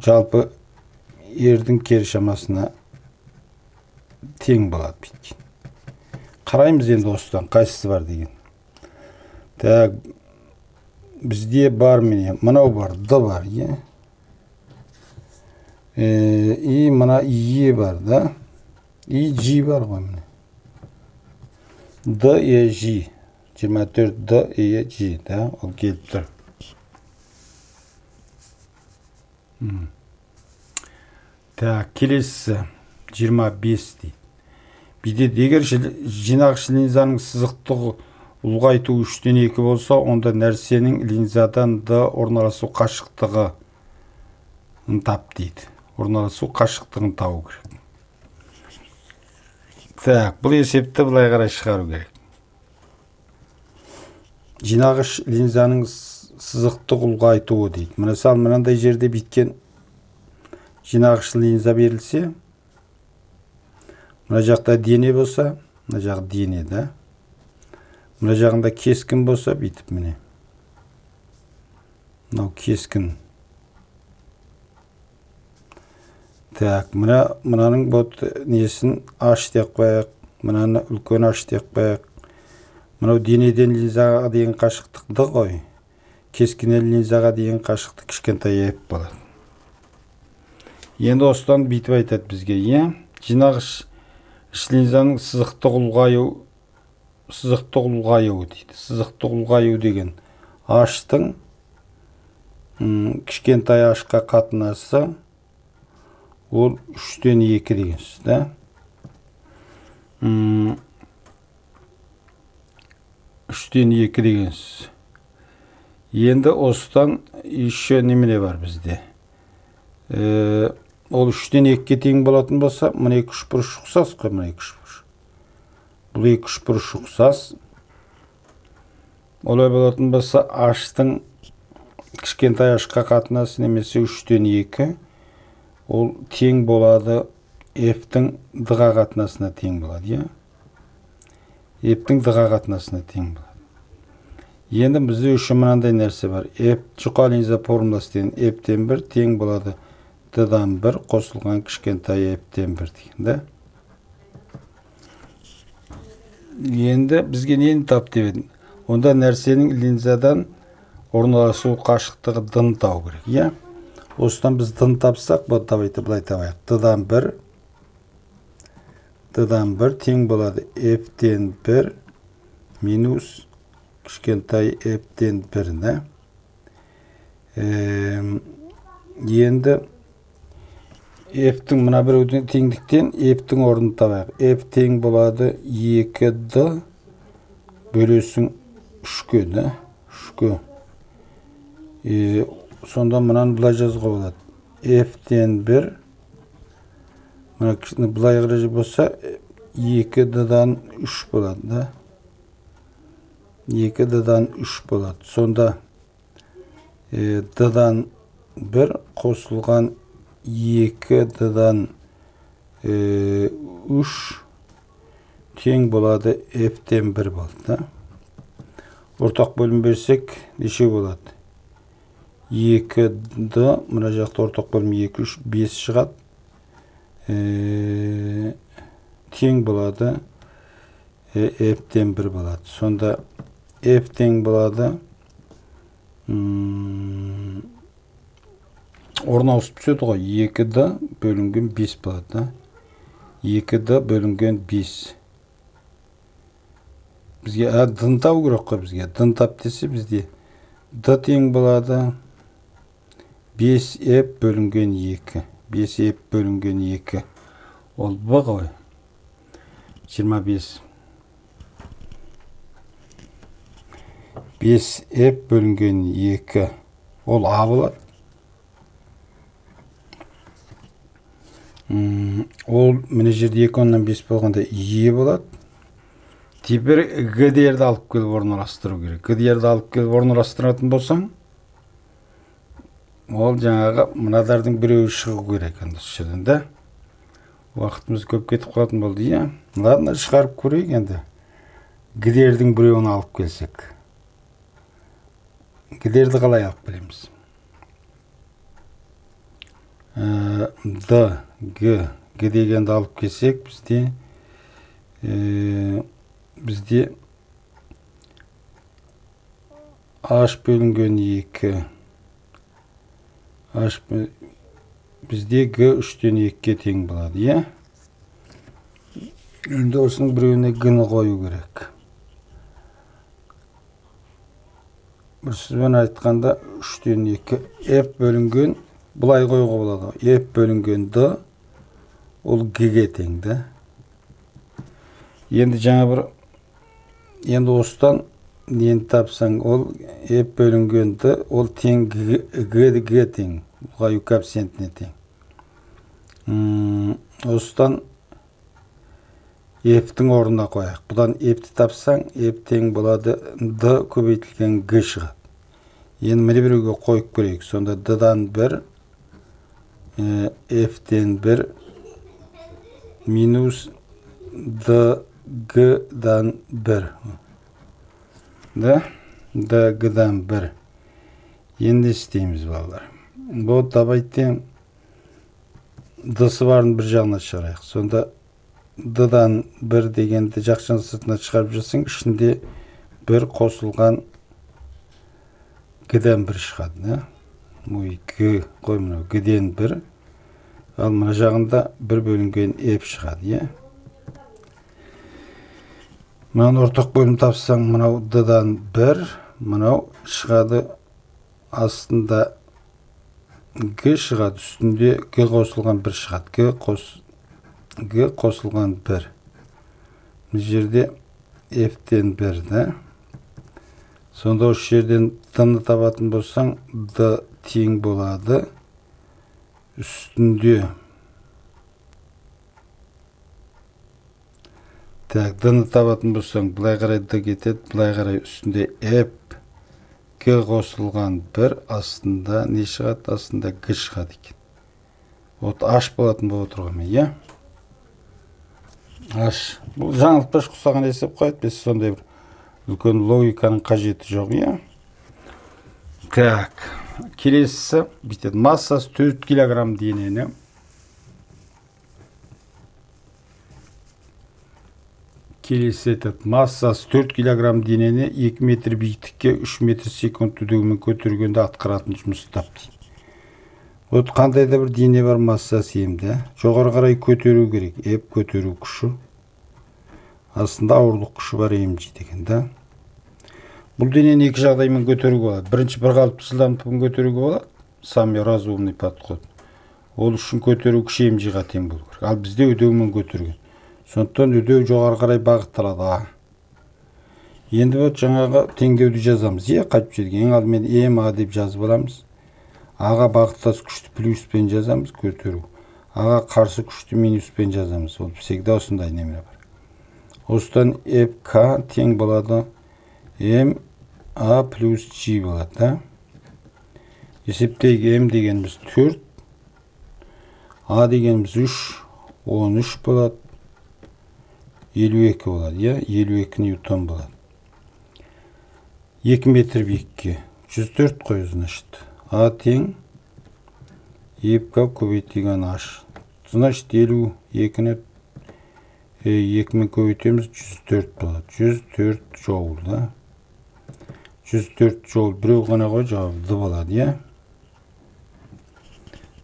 жалпы ердің кері шамасына тең болады. Қараймыз енді осыдан қайсысы бар деген. Так, бізде бар міне, мынау бар, D бар, е. И мына E бар, да? И G бар ғой міне. D E G. 24 D E G, да? Ол келіп тұр. Так, келесі 25 дейді. Бедеді егер жинақ линзаның сызықтығы ұлғайту 3-2 болса, онда нәрсенің линзадан да орналасу қашықтығын тап дейді. Орналасу қашықтығын табу керек. Так, бұл есепті бұлай қарай шығару керек. Жинағыш линзаның сызықтық ұлғайтуы дейді. Мысалы, мынандай жерде біткен жинағыш линза берілсе, мына жақта дене болса, мына жақ дене, да? Мына жағында кескін болса, бүйтіп міне. Мынау кескін. Так, мынаның бот несін H деп қояйық, мынаны үлкен H деп қояйық. Мынау денеден линзаға деген қашықтықты ғой. Кескіннен линзаға деген қашықтық кішкентай еп болады. Енді осыдан бүйтіп айтады бізге, жинағыш линзаның сызықтық ұлғаюы дейді. Сызықтық ұлғаюы деген H-тың кішкентай H-қа қатынасы ол 3-тен 2 деген сөз, да? Енді осыдан еще немеле бар бізде. Ол 3-тен 2-ке тең болатын болса, мына екі үшбұрыш ұқсас қой, мына екі үшбұрыш. Бұл екі үшбұрыш ұқсас. Олай болатын болса, H-тың кішкентай H-қа қатынасы немесе 3-тен 2. Ол тең болады F-тің D-ға қатынасына тең болады, F-тің D-ға қатынасына тең болады. Енді бізде үшін мынандай нәрсе бар. F жұқа линза формуласы деген F-тен 1 тең болады D-дан 1 қосылған кішкентай F-тен 1 дегенде. Енді бізге нені тап дедім? Онда нәрсенің линзадан орналасу қашықтығы D-ны табу керек, Осыдан біз D-ны тапсақ, бұл табайды бұлай табайық. D-дан 1 тең болады. F-тен 1 минус кішкентай F-тен 1-ні. Енді F-тің мұна біреудің теңдіктен F-тің орнын табайық. F-тен болады 2D бөлесің 3-ні. 3-ні. Сонда мұнан бұлай жазға болады. F-тен 1. Мұна кішіні бұлай ғырыжы болса, 2D-дан 3 болады. 2D-дан 3 болады. Сонда D-дан 1 қосылған 2D-дан 3 тең болады. F-тен 1 болады. Ортақ бөлім берсек, неше болады? 2D, мұна жақты ортақ бөлім 2, 3, 5 шығады, тең болады, F-тен 1 болады. Сонда F-тен болады, орын ауысып түседі ғой, 2D бөлінген 5 болады, 2D бөлінген 5. Бізге D-ны табу керек қой бізге, D-ны тап десе бізде, D тең болады, 5F бөлінген 2. 5'e bölünген 2 ol bu koy. 25. 5'e bölüngen 2 ol A bular. Ol menajerdi 2'nden 5 bolğanda E bulat. Tipir G'derdi alıp kelip ornalashtıru kerek. G'derdi alıp kelip ornalashtıratın bolsam ol janağı mınadardın birevi şığı kerek endi şu yerden da. Vaqtımız köp ketip qalatın boldı ya. Ладно, шығарып көрейік енді. Гдердің біреуін алып келсек. Гдерді қалай алып білеміз? Д, Г, Г дегенді алып келсек, бізде H бөлінген 2. H bizde G 3'ten 2'ye тең болады, ya? Önde osının bireğine G'ni koyu gerek. Burası ben aytqanda 3'ten 2 F bölüngen bulay koyu болады. F bölüngen D ol G'ye тең de. Endi жаңа bir endi ostan neni tapsan ol F bölüngen D ol тең G'ye тең. Bulay koefitsientine тең. Ostan F'tin ornına koyaq. Budan F'ti tapsan, F teң boladı D köbeytilgen G şığat. Endi mine bireüge koyup kerek. Sonda D'dan 1, F'ten 1 minus D G'dan 1. D G'dan 1. Endi isteymiz ballar. Bu tabaytın D'si barın bir jağına çıkarayıq. Sonda D'dan 1 degende jaqşan sırtına çıkarıp jasang, içinde 1 qosulğan G'den 1 chiqadi. Moy G qoy mana G'den 1. Al mana jağında 1 bölüngen F chiqadi. Mana ortaq bölüm tapsang, mana D'dan 1, mana chiqadi aslında G chiqadi, üstünde G qosulğan 1 chiqadi. G qosulğan 1. Bu yerde F'den 1 de. Sonda o yerden D'ni tabatın bolsan, D teң boladı. Üstünde. Tak, D'ni tabatın bolsan, bulay qaray D ketet, bulay qaray üstünde F. G qosulğan 1 aslında ne çıqat? Aslında G çıqat eken. Ot H bolatın bolup oturğan, ya? H. Bu janlıqtaş qusağın hesap qoyat, biz sonday bir ulkan logikanın qajeti joq, ya. Tak. Kelesisi bitet massası 4 kilogram deneni. Kelesi etip massası 4 kilogram deneni 2 metr beyiklikke 3 metr sekund түдігімен көтергенде атқаратын жұмыс тапты. Ot qandayda bir dene var massası emdi. Joqarı qaray көтеру керек. F көтеру күші. Aslında ауырлық күші бар emji дегенде. Бұл денені екі жағдаймен көтеруге болады. Бірінші бір қалыпты жылдамдықпен көтеруге болады. Самый разумный подход. Ол үшін көтеру күші emjiге тең болу керек. Ал бізде үдеумен көтерген. Сондықтан үдеу жоғары қарай бағытталады. Енді бұл жаңағы теңдеуді жазамыз. Е қайтып жүрген. Ең алдымен EMA деп жазып аламыз. Ağa bağıttası küçtü plus pen yazamız kötürü. Ağa karşı küçtü minus pen yazamız. Ol bisegde osunda nemine var. Ostan FK teň boladı MA plus G boladı. Eseptegi M degenimiz 4. A degenimiz 3. 13 boladı. 52 boladı. Ya 52 Newton boladı. 2 metr beyiklikke 104 koyuzun işte. A тең F-қа көбейтілген H. Значит, 52-ні 2-мен көбейтеміз 104 болады. 104 жоул, да? 104 жоул. Біреу ғана қой жауап D болады, я?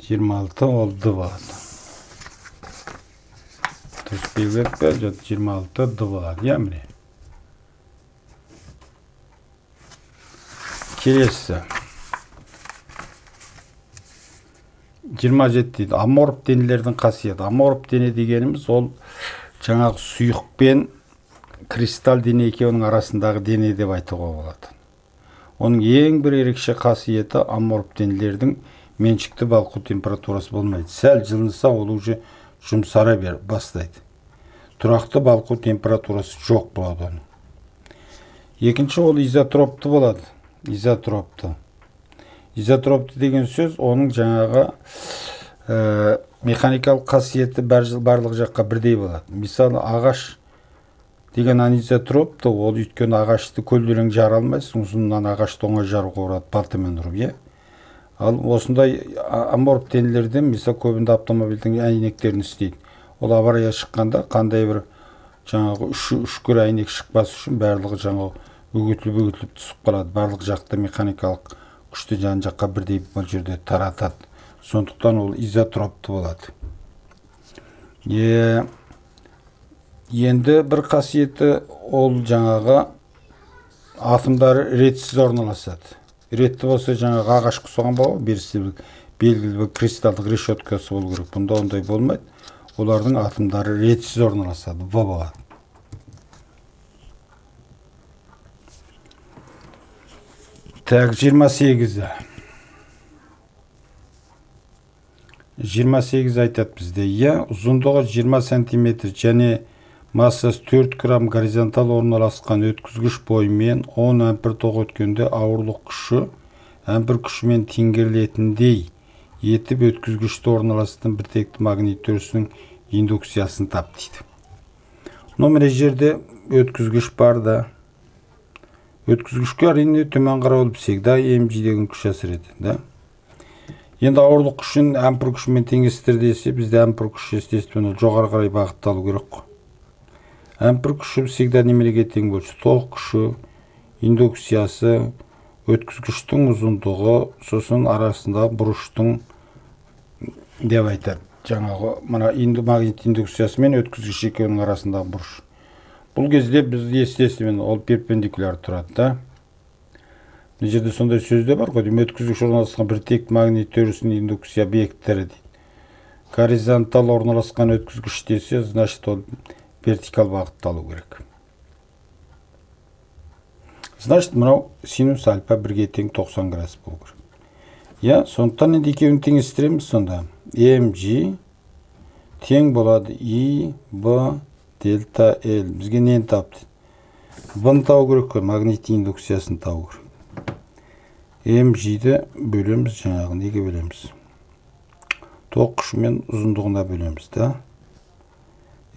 26 ол D болады. Дұрыс белгілеп бер, 26 D болады, я міне? Келесі. 27 deydi. Amorp denilerdin kasiyeti. Amorp dene degenimiz ol жаңағы сұйық пен кристалл дене екеуінің арасындағы дене деп айтуға болады. Оның ең бір ерекше қасиеті аморп денелердің меншікті балқу температурасы болмайды. Сәл жылынса ол уже жұмсара бер бастайды. Тұрақты балқу температурасы жоқ болады оның. Екінші ол изотропты болады. Изотропты. Изотропты деген сөз оның жаңағы mekanikal kasiyeti barlıq жаққа бірдей болады. Мысалы ағаш деген анизотропты, ол үйткен ағашты көлдерің жара алмайсың, ұзыннан ағашты оңай жаруға орады, балтамен ұрып, е. Ал осындай аморп денелерден, мысалы көбінде автомобильдің әйнектерін істейді. Ол авария шыққанда қандай бір жаңағы үшкір әйнек шықпас үшін барлығы жаңағы үгітіліп түсіп қалады. Барлық жақты механикалық күшті жан жаққа бірдей бұл жерде таратады. Сондықтан ол изотропты болады. Енді бір қасиеті ол жаңағы атомдары ретсіз орналасады. Ретті болса жаңағы ағаш құсаған болады, белгілі бір кристалдық решеткасы болу керек. Бұнда ондай болмайды. Олардың атомдары ретсіз орналасады. Баба. Так, 28-і. 28 айтады бізде. Я ұзындығы 20 см және массасы 4 грамм горизонтал орналасқан өткізгіш бойымен 10 ампер тоқ өткенде ауырлық күші ампер күшімен теңгерілетіндей етіп өткізгішті орналасқан біртекті магнит төрісінің индукциясын тап дейді. Мына жерде өткізгіш бар да. Өткізгішке әрине төмен қарай всегда mg деген күш әсер етеді. Енді ауырлық күшін ампер күшімен теңестір десе, бізде ампер күші естественно жоғары қарай бағытталу керек қой. Ампер күші всегда немереге тең болсын. Тоқ күші, индукциясы, өткізгіштің ұзындығы, сосын арасындағы бұрыштың деп айтады. Жаңағы мына магнит индукциясы мен өткізгіш екеуінің арасындағы бұрыш. Бұл кезде бізде естественно ол перпендикуляр тұрады да. Мына жерде сондай сөзде бар ғой, өткізгіш орналасқан біртекті магнит төрісінің индукция бекеттері дейді. Горизонтал орналасқан өткізгіш десе, значит ол вертикал бағытталу керек. Значит, мынау синус альфа 1-ге тең 90 градус болу керек. Я, сондықтан енді екеуін теңестіреміз сонда. Mg тең болады I, B, дельта L. Бізге нені тапты? Бұны тау керек қой, магнит индукциясын тау керек. Mg'ді бөлеміз, жаңағы неге бөлеміз? Тоқ күшімен ұзындығына бөлеміз, да?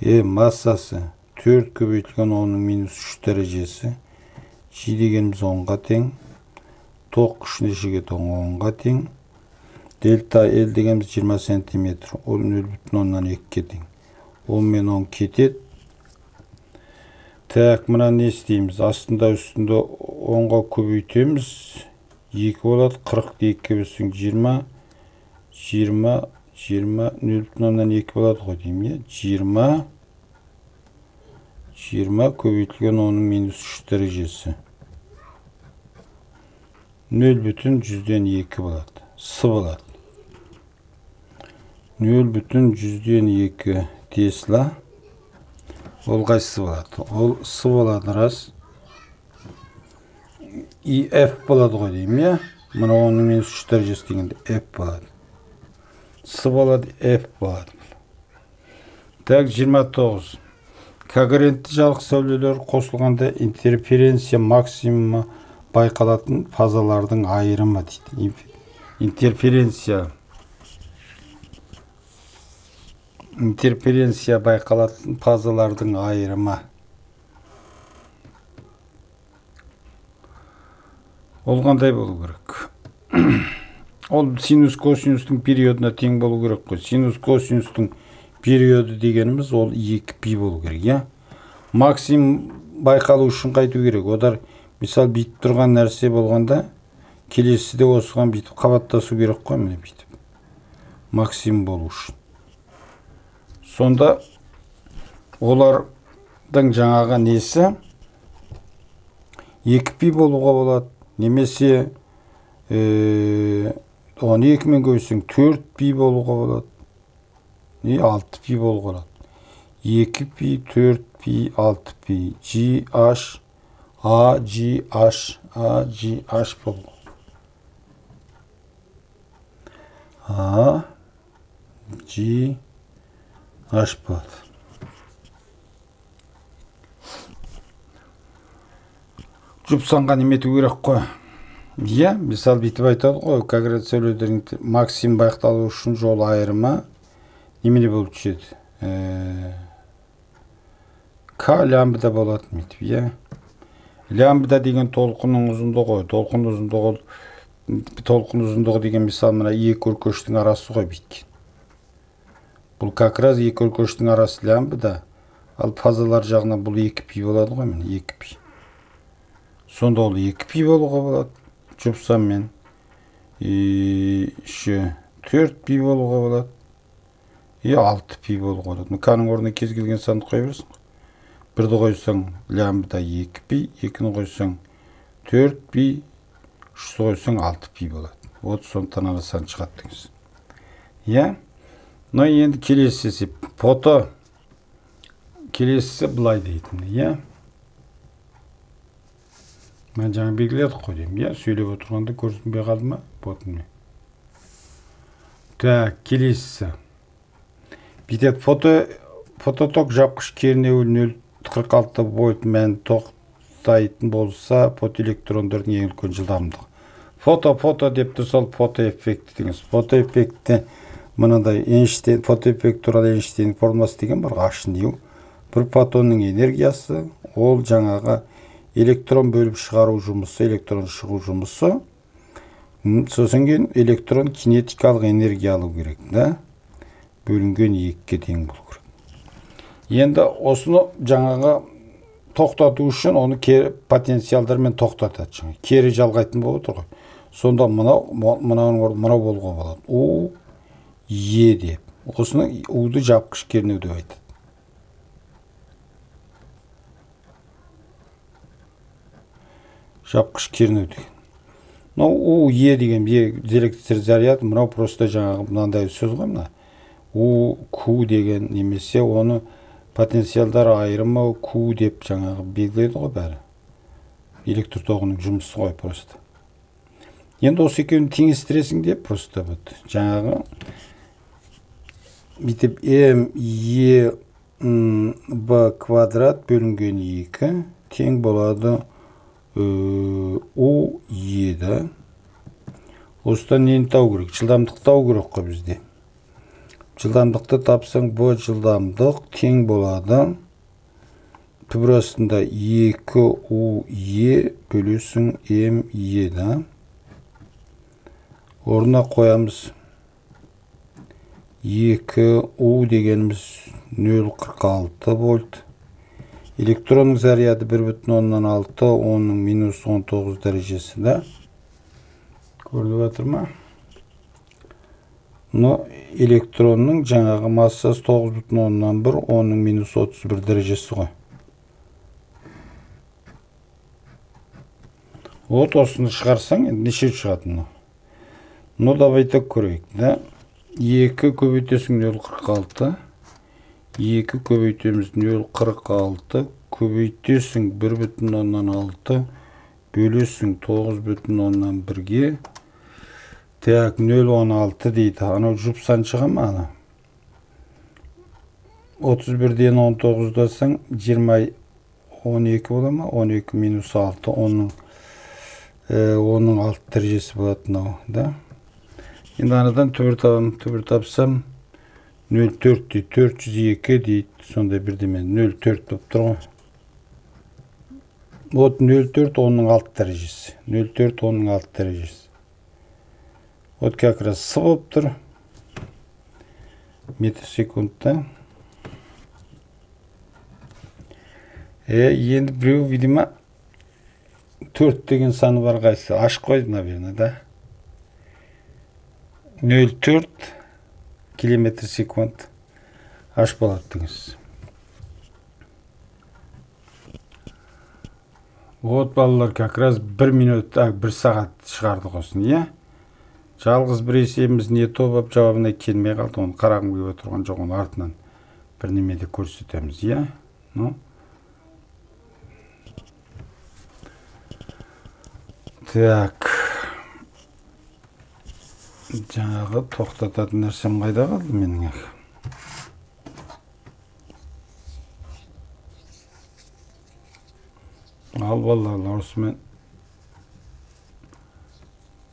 Массасы 4 көбейтілген 10-ның минус 3 дәрежесі. G дегеніміз 10-ға тең. Тоқ күшіне жігет 10-ға тең. Дельта L дегеніміз 20 см. Ол 0,2-ке тең. 10 мен 10 кетеді. Так, мына не істейміз? Астында үстінде 10-ға көбейтеміз. 2 болады, 42 бөлсең 20, 20, 20, 0,2 болады ғой деймін е, 20, 20 көбейтілген 10-ның минус 3 дәрежесі. 0,102 болады, с болады. 0,102 тесла, ол қайсы болады? Ол с болады, рас. И F болады ғой дейм, е? Мұна оның мен 3 дәрежесі дегенде F болады. С болады, F болады. Так, 29. Когерентті жарық сәулелер қосылғанда интерференция максимумы байқалатын фазалардың айырымы дейді. Интерференция байқалатын фазалардың айырымы. Ол қандай болу керек? Ол синус косинустың периодына тең болу керек қой. Синус косинустың периоды дегеніміз ол 2π болу керек, я? Максимум байқалу үшін қайту керек. Одар мысалы бүйтіп тұрған нәрсе болғанда келесі де осыған бүйтіп қабаттасу керек қой, міне бүйтіп. Максимум болу үшін. Сонда олардың жаңағы несі 2π болуға болады. Немесе оны 2-мен көйсең 4 пи болуға болады. Не 6 пи болуға болады. 2 пи, 4 пи, 6 пи. GH AGH AGH болуға. A G H болады. Жұпсанға неметі керек қой. Иә, мысалы бүйтіп айтады ғой, когрегация сөйлеудердің максимум байықталу үшін жол айырымы немене болып түседі? К лямбда болады мейтіп, иә. Лямбда деген толқынның ұзындығы, толқын ұзындығы деген мысалы мына екі өркештің арасы ғой бүйткен. Бұл как раз екі өркештің арасы лямбда, ал фазалар жағынан бұл 2π болады ғой, міне 2π. Сонда ол 2π болуға болады. Жұпсам мен 4π болуға болады. И 6π болуға болады. Мұқаның орнына кез келген санды қой берсін. Бірді қойсаң лямбда 2π, екіні қойсаң 4π, үшті қойсаң 6π болады. 30-тан ары сан шығады деңіз. Иә? Но енді келесісі фото келесісі былай дейтін. Иә? Мен жаңа белгілерді қойдым. Я сөйлеп отырғанды көрсетпей қалды ма? Ботыны. Так, келесі. Бүйтеді фототок жапқыш кернеуін 0,46 вольт мән тоқтайтын болса, фотоэлектрондардың ең үлкен жылдамдығы. Фото деп тұрсал фотоэффекті деңіз. Фотоэффекті мынадай Эйнштейн, фотоэффект туралы Эйнштейн формуласы деген бар, ашынау. Бір фотонның энергиясы, ол жаңағы электрон бөліп шығару жұмысы, электрон шығу жұмысы. Сосын кейін электрон кинетикалық энергия алу керек, да? Бөлінген 2-ге тең болу керек. Енді осыны жаңағы тоқтату үшін оны потенциалдармен тоқтатады. Кері жалғайтын болып отыр ғой. Сонда мынау болуға болады. У, Е деп. Осыны Уды жапқыш кернеу деп айтады. Жапқыш кернеу деген. Но У, Е деген электр заряды, мынау просто жаңағы мынандай сөз ғой мына. У, Q деген немесе оны потенциалдар айырымы Q деп жаңағы белгілейді ғой бәрі. Электр тоғының жұмысы ғой просто. Енді осы екеуін теңестіресің деп просто бітті. Жаңағы бүйтіп М, Е, Б квадрат бөлінген 2 тең болады. O, E да. Осыдан нені тау керек? Жылдамдық тау керек қой бізде. Жылдамдықты тапсаң, бұл жылдамдық тең болады. Түбірасында 2 O, E бөлесің M, E да. Орнына қоямыз. 2 O дегеніміз 0,46 вольт. Электронның заряды 1,6, оның минус 19 дәрежесі, да? Көрді батырма? Но электронның жаңағы массасы 9,1, оның минус 31 дәрежесі ғой. Вот осыны шығарсаң, неше шығатыны? Но давайте көрейік, да? 2 көбейтесің 0,46. 2 көбейтеміз 0,46, көбейтесің 1,6, бөлесің 9,1-ге. Так, 0,16 дейді. Анау жұпсан шыға ма ана? 31-ден 19-дасың, 20, 12 бола ма? 12 минус 6, оның 6 дәрежесі болатын ау, да? Енді анадан түбір тапсам, 0,4 дейді, 402 дейді, сонда бірдемен 0,4 болып тұрған. Вот 0,4 оның 6 дәрежесі. 0,4 оның 6 дәрежесі. Вот как раз С болып тұр. Метрсекундта. Енді біреу, видимо, 4 деген саны бар қайсы. Аш қойды, наверное, да? 0,4. Километр секунд аш болаттыңыз. Вот балалар как раз 1 сағат шығарды қосын, е? жалғыз бір есебіміз не топ жауабына келмей қалды, оны қарағым келіп отырған жоқ, оның артынан бір немеде көрсетеміз, иә? Ну. Так. Жаңағы тоқтататын нәрсем қайда қалды менің ақ? Ал балалар, осымен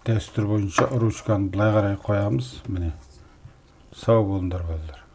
дәстүр бойынша ручканы былай қарай қоямыз. Міне. Сау болыңдар балалар.